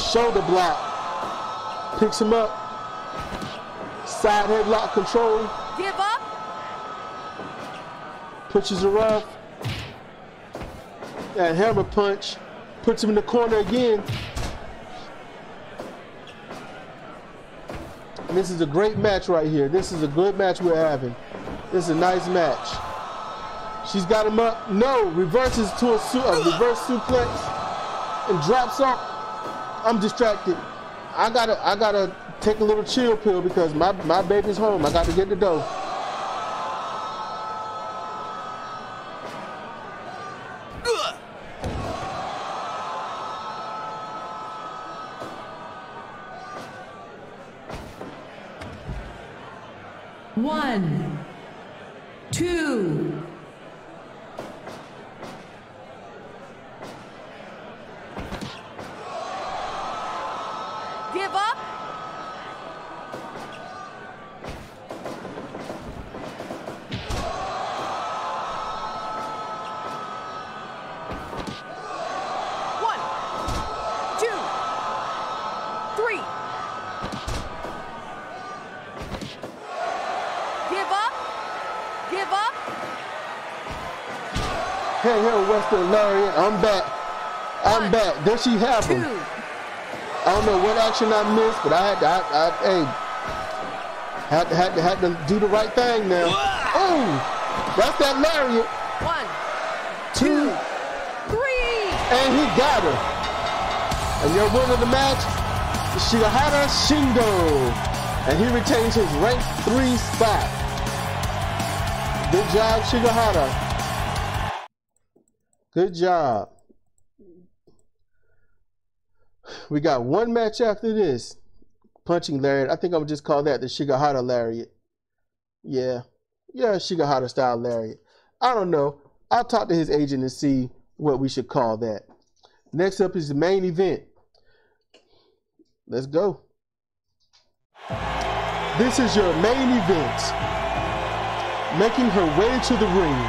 Shoulder block. Picks him up. Side headlock control. Give up. Pushes her off. That hammer punch. Puts him in the corner again. This is a great match right here. This is a good match we're having. This is a nice match. She's got him up. No, reverses to a, su a reverse suplex and drops off. I'm distracted. I gotta, I gotta take a little chill pill because my my baby's home. I gotta get the dough. One, two. Give up. Hey, hey, Western Larry, I'm back. I'm One, back. There she have him. I don't know what action I missed, but I had to, I, I, hey, had to, had to, had to do the right thing now. Oh, that's that lariat. One, two, three. And he got her. And your winner of the match, Shigehara Shingo. And he retains his rank three spot. Good job, Shigehara. Good job. We got one match after this. Punching lariat. I think I would just call that the Shigehara lariat. Yeah. Yeah, Shigehara style lariat. I don't know. I'll talk to his agent and see what we should call that. Next up is the main event. Let's go. This is your main event. Making her way to the ring.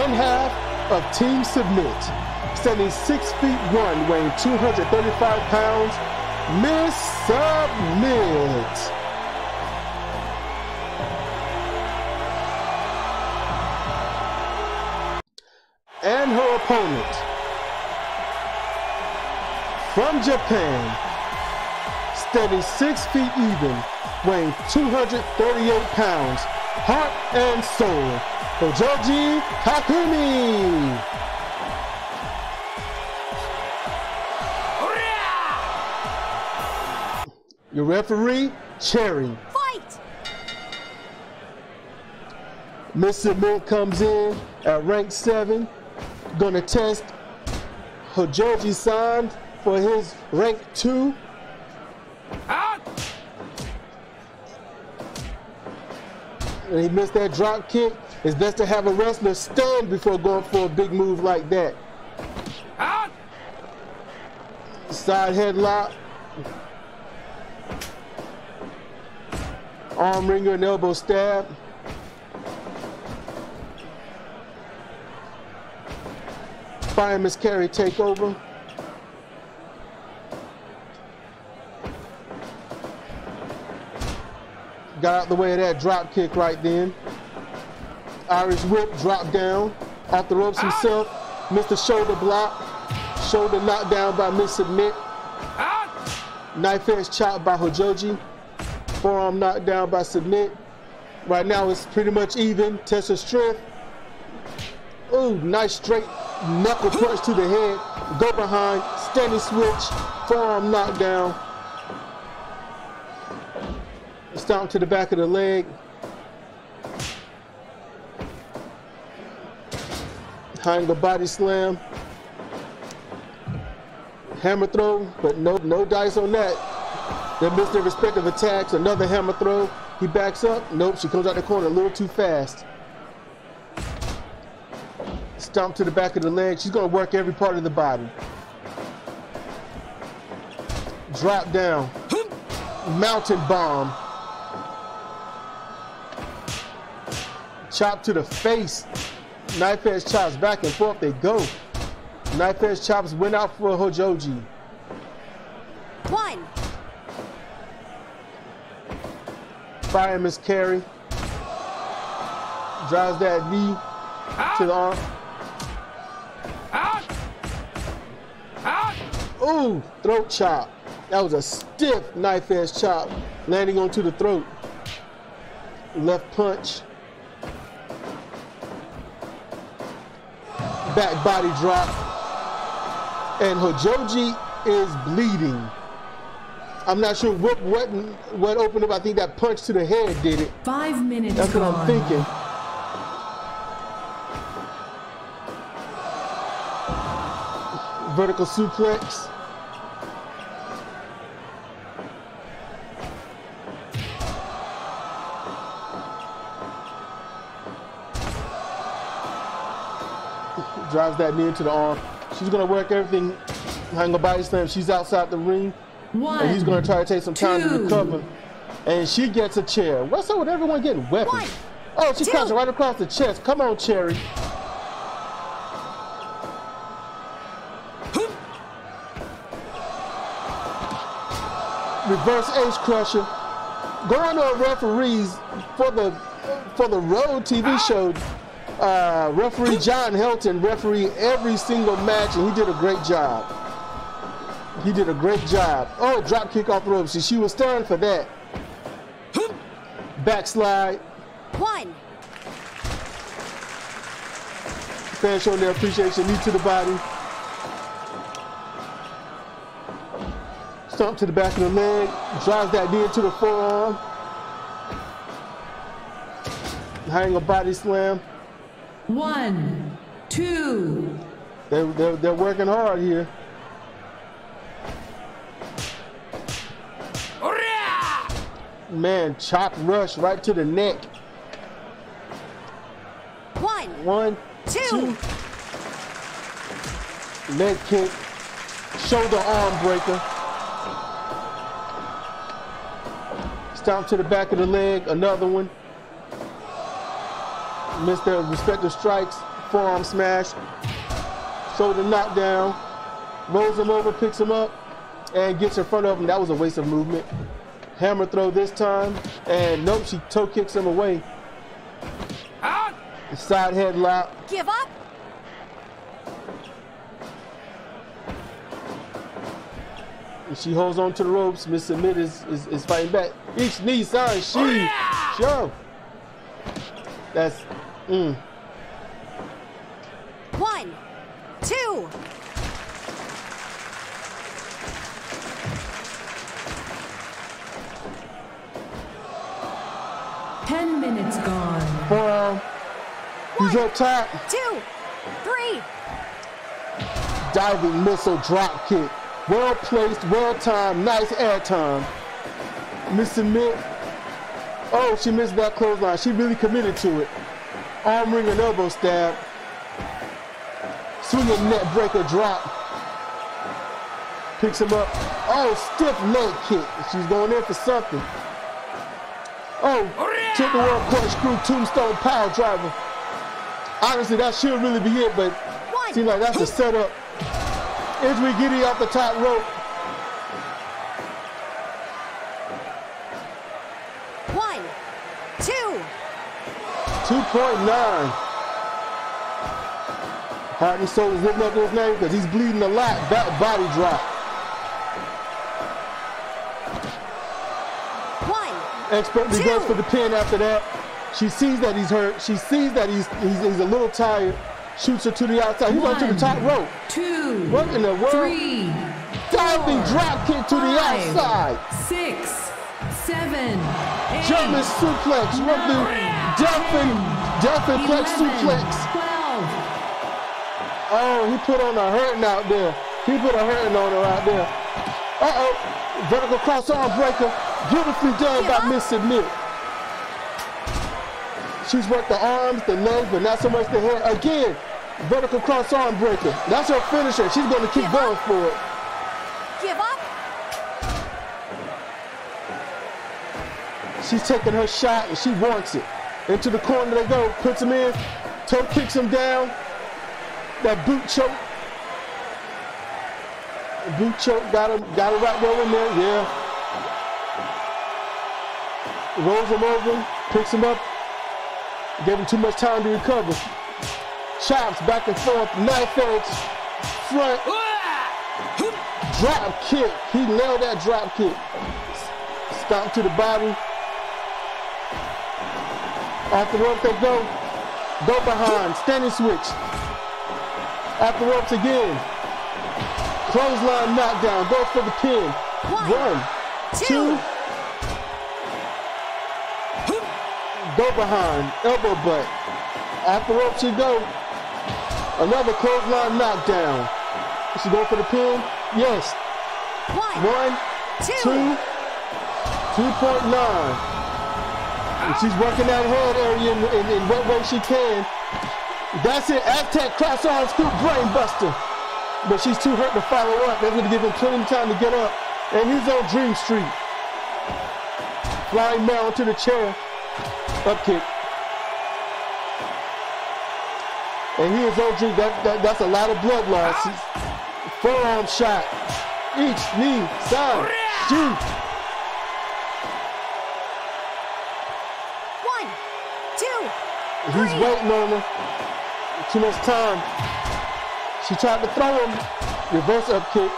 One half of Team Submit, standing six feet one, weighing two hundred thirty-five pounds, Miss Submit. And her opponent, from Japan, standing six feet even, weighing two hundred thirty-eight pounds, heart and soul, Hojoji Takumi. Your referee, Cherry. Fight! Miss Submit comes in at rank seven, gonna test Hojoji-san for his rank two. Out! And he missed that drop kick. It's best to have a wrestler stand before going for a big move like that. Out. Side headlock. Arm wringer and elbow stab. Fireman's carry takeover. Got out the way of that drop kick right then. Irish whip, drop down, off the ropes himself, ah. Missed the shoulder block, shoulder knocked down by Miss Submit, ah. Knife edge chop by Hojoji, forearm knocked down by Submit. Right now it's pretty much even, test of strength. Ooh, nice straight knuckle punch to the head, go behind, standing switch, forearm knockdown, stomp to the back of the leg. Triangle body slam, hammer throw, but no no dice on that. They missed their respective attacks. Another hammer throw. He backs up. Nope, she comes out the corner a little too fast. Stomp to the back of the leg. She's gonna work every part of the body. Drop down, mountain bomb, chop to the face. Knife edge chops back and forth they go. Knife edge chops went out for Hojoji. One. Fireman's carry. Drives that knee ah. to the arm. Ah. Ah. Ooh, throat chop. That was a stiff knife edge chop. Landing onto the throat. Left punch. Back body drop, and Hojoji is bleeding. I'm not sure what what what opened up. I think that punch to the head did it. Five minutes. That's gone. What I'm thinking. Vertical suplex. Drives that knee into the arm. She's gonna work everything. Hang a body slam. She's outside the ring. One, and he's going to try to take some time two. to recover. And she gets a chair. What's up with everyone getting weapons? One, oh, she cuts right across the chest. Come on, Cherry. Reverse H Crusher. Going on referees for the for the Road T V show. Uh, referee John Helton refereed every single match, and he did a great job. He did a great job. Oh, drop kick off the ropes. She, she was staring for that. Backslide. One. Fans showing their appreciation. Knee to the body. Stomp to the back of the leg. Drives that knee into the forearm. Hang a body slam. One, two. They, they're, they're working hard here. Man, chop rush right to the neck. One, one, two. two. Leg kick, shoulder arm breaker. Stomp to the back of the leg, another one. Missed their respective strikes, forearm smash. Shoulder knockdown, rolls him over, picks him up, and gets in front of him. That was a waste of movement. Hammer throw this time, and nope, she toe kicks him away. Out. Side headlock. Give up. And she holds on to the ropes. Miss Submit is, is, is fighting back. Each knee, sorry, she. Oh, yeah. Show. That's, mm. One, two. Ten minutes gone. Forearm. He's up top. Two, three. Diving missile drop kick. Well placed, well timed, nice air time. Missing mid. Oh, she missed that clothesline. She really committed to it. Arm ring and elbow stab. Swinging net breaker drop. Picks him up. Oh, stiff leg kick. She's going in for something. Oh. Took the world court screw tombstone pile driver. Honestly, that should really be it, but it seems like that's the setup. Injury giddy off the top rope. One, two. two point nine. Heart and soul is living up to his name because he's bleeding a lot. Back body drop. Expertly goes for the pin after that. She sees that he's hurt. She sees that he's he's, he's a little tired. Shoots her to the outside. He's on to the top rope. Two. What in the world? Three. Diving drop kick to the outside. Six. Seven. Eight. German suplex. What the? Delphin. Delphin flex suplex. Twelve. Oh, he put on a hurting out there. He put a hurting on her out there. Uh oh. Vertical cross arm breaker. Beautifully done by Miss Submit. She's worked the arms, the legs, but not so much the head. Again, vertical cross arm breaker. That's her finisher. She's going to keep going for it. Give up. She's taking her shot and she wants it. Into the corner they go. Puts him in. Toe kicks him down. That boot choke. Boot choke. Got him. Got it right there in there. Yeah. Rolls him over, picks him up, gave him too much time to recover. Chops back and forth, knife edge, front, drop kick. He nailed that drop kick. Stomp to the body. Off the ropes they go. Go behind, standing switch. Off the ropes again. Clothesline knockdown, go for the pin. One, two. Go behind, elbow butt. After rope she go. Another clothesline knockdown. She go for the pin. Yes. One, One two, two, two point nine. And she's working that head area in, in, in what way she can. That's it. Aztec cross arm scoop brain buster. But she's too hurt to follow up. They're going to give him plenty of time to get up. And he's on Dream Street. Flying now to the chair. Up kick. And he is on Dream. That, that, that's a lot of blood loss. Forearm shot. Each knee. Side. Two. One. Two. He's waiting on her. Too much time. She tried to throw him. Reverse up kick.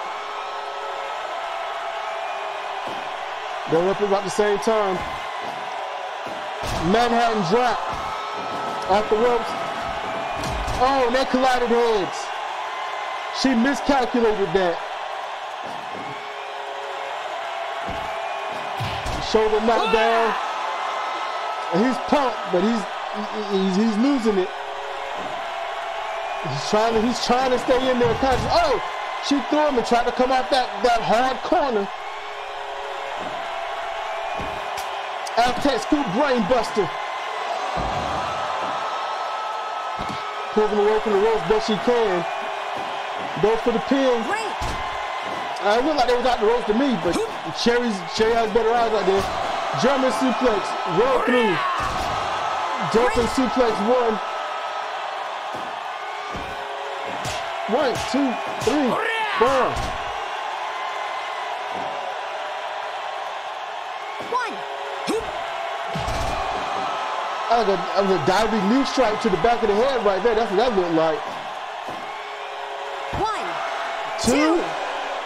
They're up about the same time. Manhattan drop. Off the ropes. Oh, and they collided heads. She miscalculated that. Shoulder knockdown. And he's pumped, but he's he's, he's losing it. He's trying to, he's trying to stay in there. Oh, she threw him and tried to come out that, that hard corner. Aztec scoop brain buster. Pulls him away from the ropes best she can. Goes for the pin. I look like they was out the ropes to me, but Cherry's, Cherry has better eyes out there. German suplex, roll through. Dolphin suplex one. One, two, three, four. One. That was, a, that was a diving knee strike to the back of the head right there. That's what that looked like. One, two, two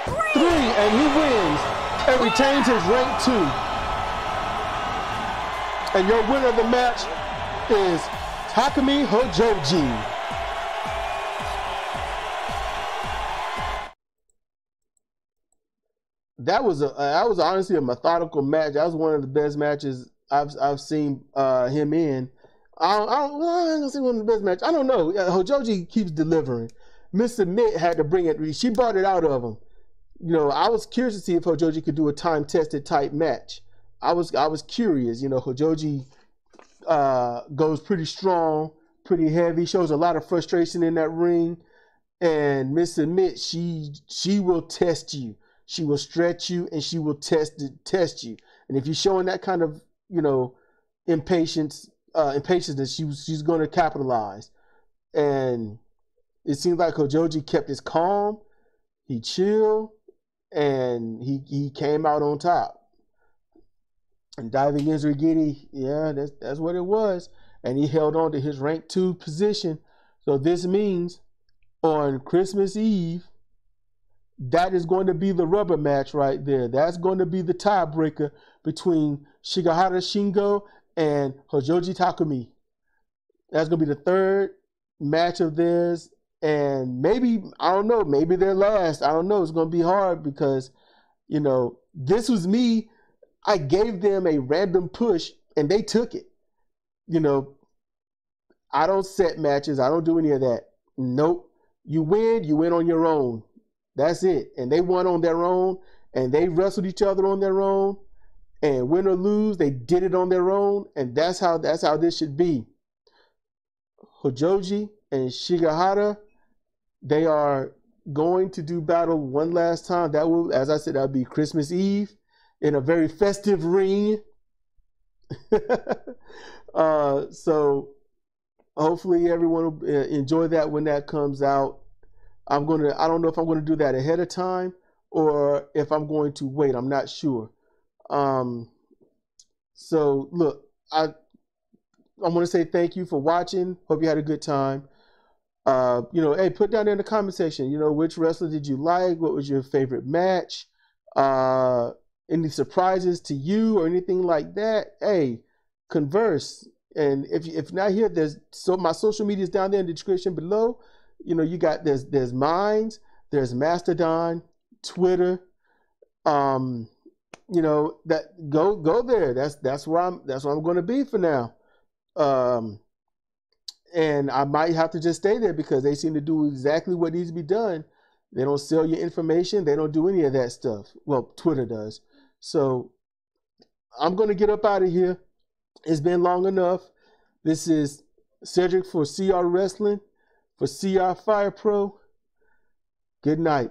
three. three, and he wins and retains his rank two. And your winner of the match is Takumi Hojoji. That was a that was honestly a methodical match. That was one of the best matches I've I've seen uh, him in. I don't, I don't well, I ain't gonna say one of the best matches. I don't know. Hojoji keeps delivering. Miss Submit had to bring it. She brought it out of him. You know, I was curious to see if Hojoji could do a time tested type match. I was I was curious. You know, Hojoji uh, goes pretty strong, pretty heavy. Shows a lot of frustration in that ring. And Miss Submit, she she will test you. She will stretch you and she will test test you. And if you're showing that kind of, you know, impatience, uh, impatience, that she she's going to capitalize. And it seems like Hojoji kept his calm. He chilled, and he he came out on top. And diving Ezra Giddy, yeah, that's that's what it was. And he held on to his rank two position. So this means on Christmas Eve, that is going to be the rubber match right there. That's going to be the tiebreaker between Shigehara Shingo and Hojoji Takumi. That's going to be the third match of theirs. And maybe, I don't know, maybe their last. I don't know. It's going to be hard because, you know, this was me. I gave them a random push and they took it. You know, I don't set matches. I don't do any of that. Nope. You win, you win on your own. That's it. And they won on their own, and they wrestled each other on their own, and win or lose, they did it on their own, and that's how that's how this should be. Hojoji and Shigehara, they are going to do battle one last time. That will, as I said, that'll be Christmas Eve in a very festive ring. uh, so hopefully everyone will enjoy that when that comes out. I'm going to, I don't know if I'm going to do that ahead of time or if I'm going to wait. I'm not sure. Um, so look, I, I want to say thank you for watching. Hope you had a good time. Uh, you know, hey, put down there in the comment section, you know, which wrestler did you like? What was your favorite match? Uh, any surprises to you or anything like that? Hey, converse. And if if not here, there's so my social media is down there in the description below. You know, you got, there's, there's Minds, there's Mastodon, Twitter, um, you know, that go go there. That's that's where I'm that's where I'm going to be for now. Um, and I might have to just stay there because they seem to do exactly what needs to be done. They don't sell your information. They don't do any of that stuff. Well, Twitter does. So I'm going to get up out of here. It's been long enough. This is Cedric for C R Wrestling, for C R Fire Pro. Good night.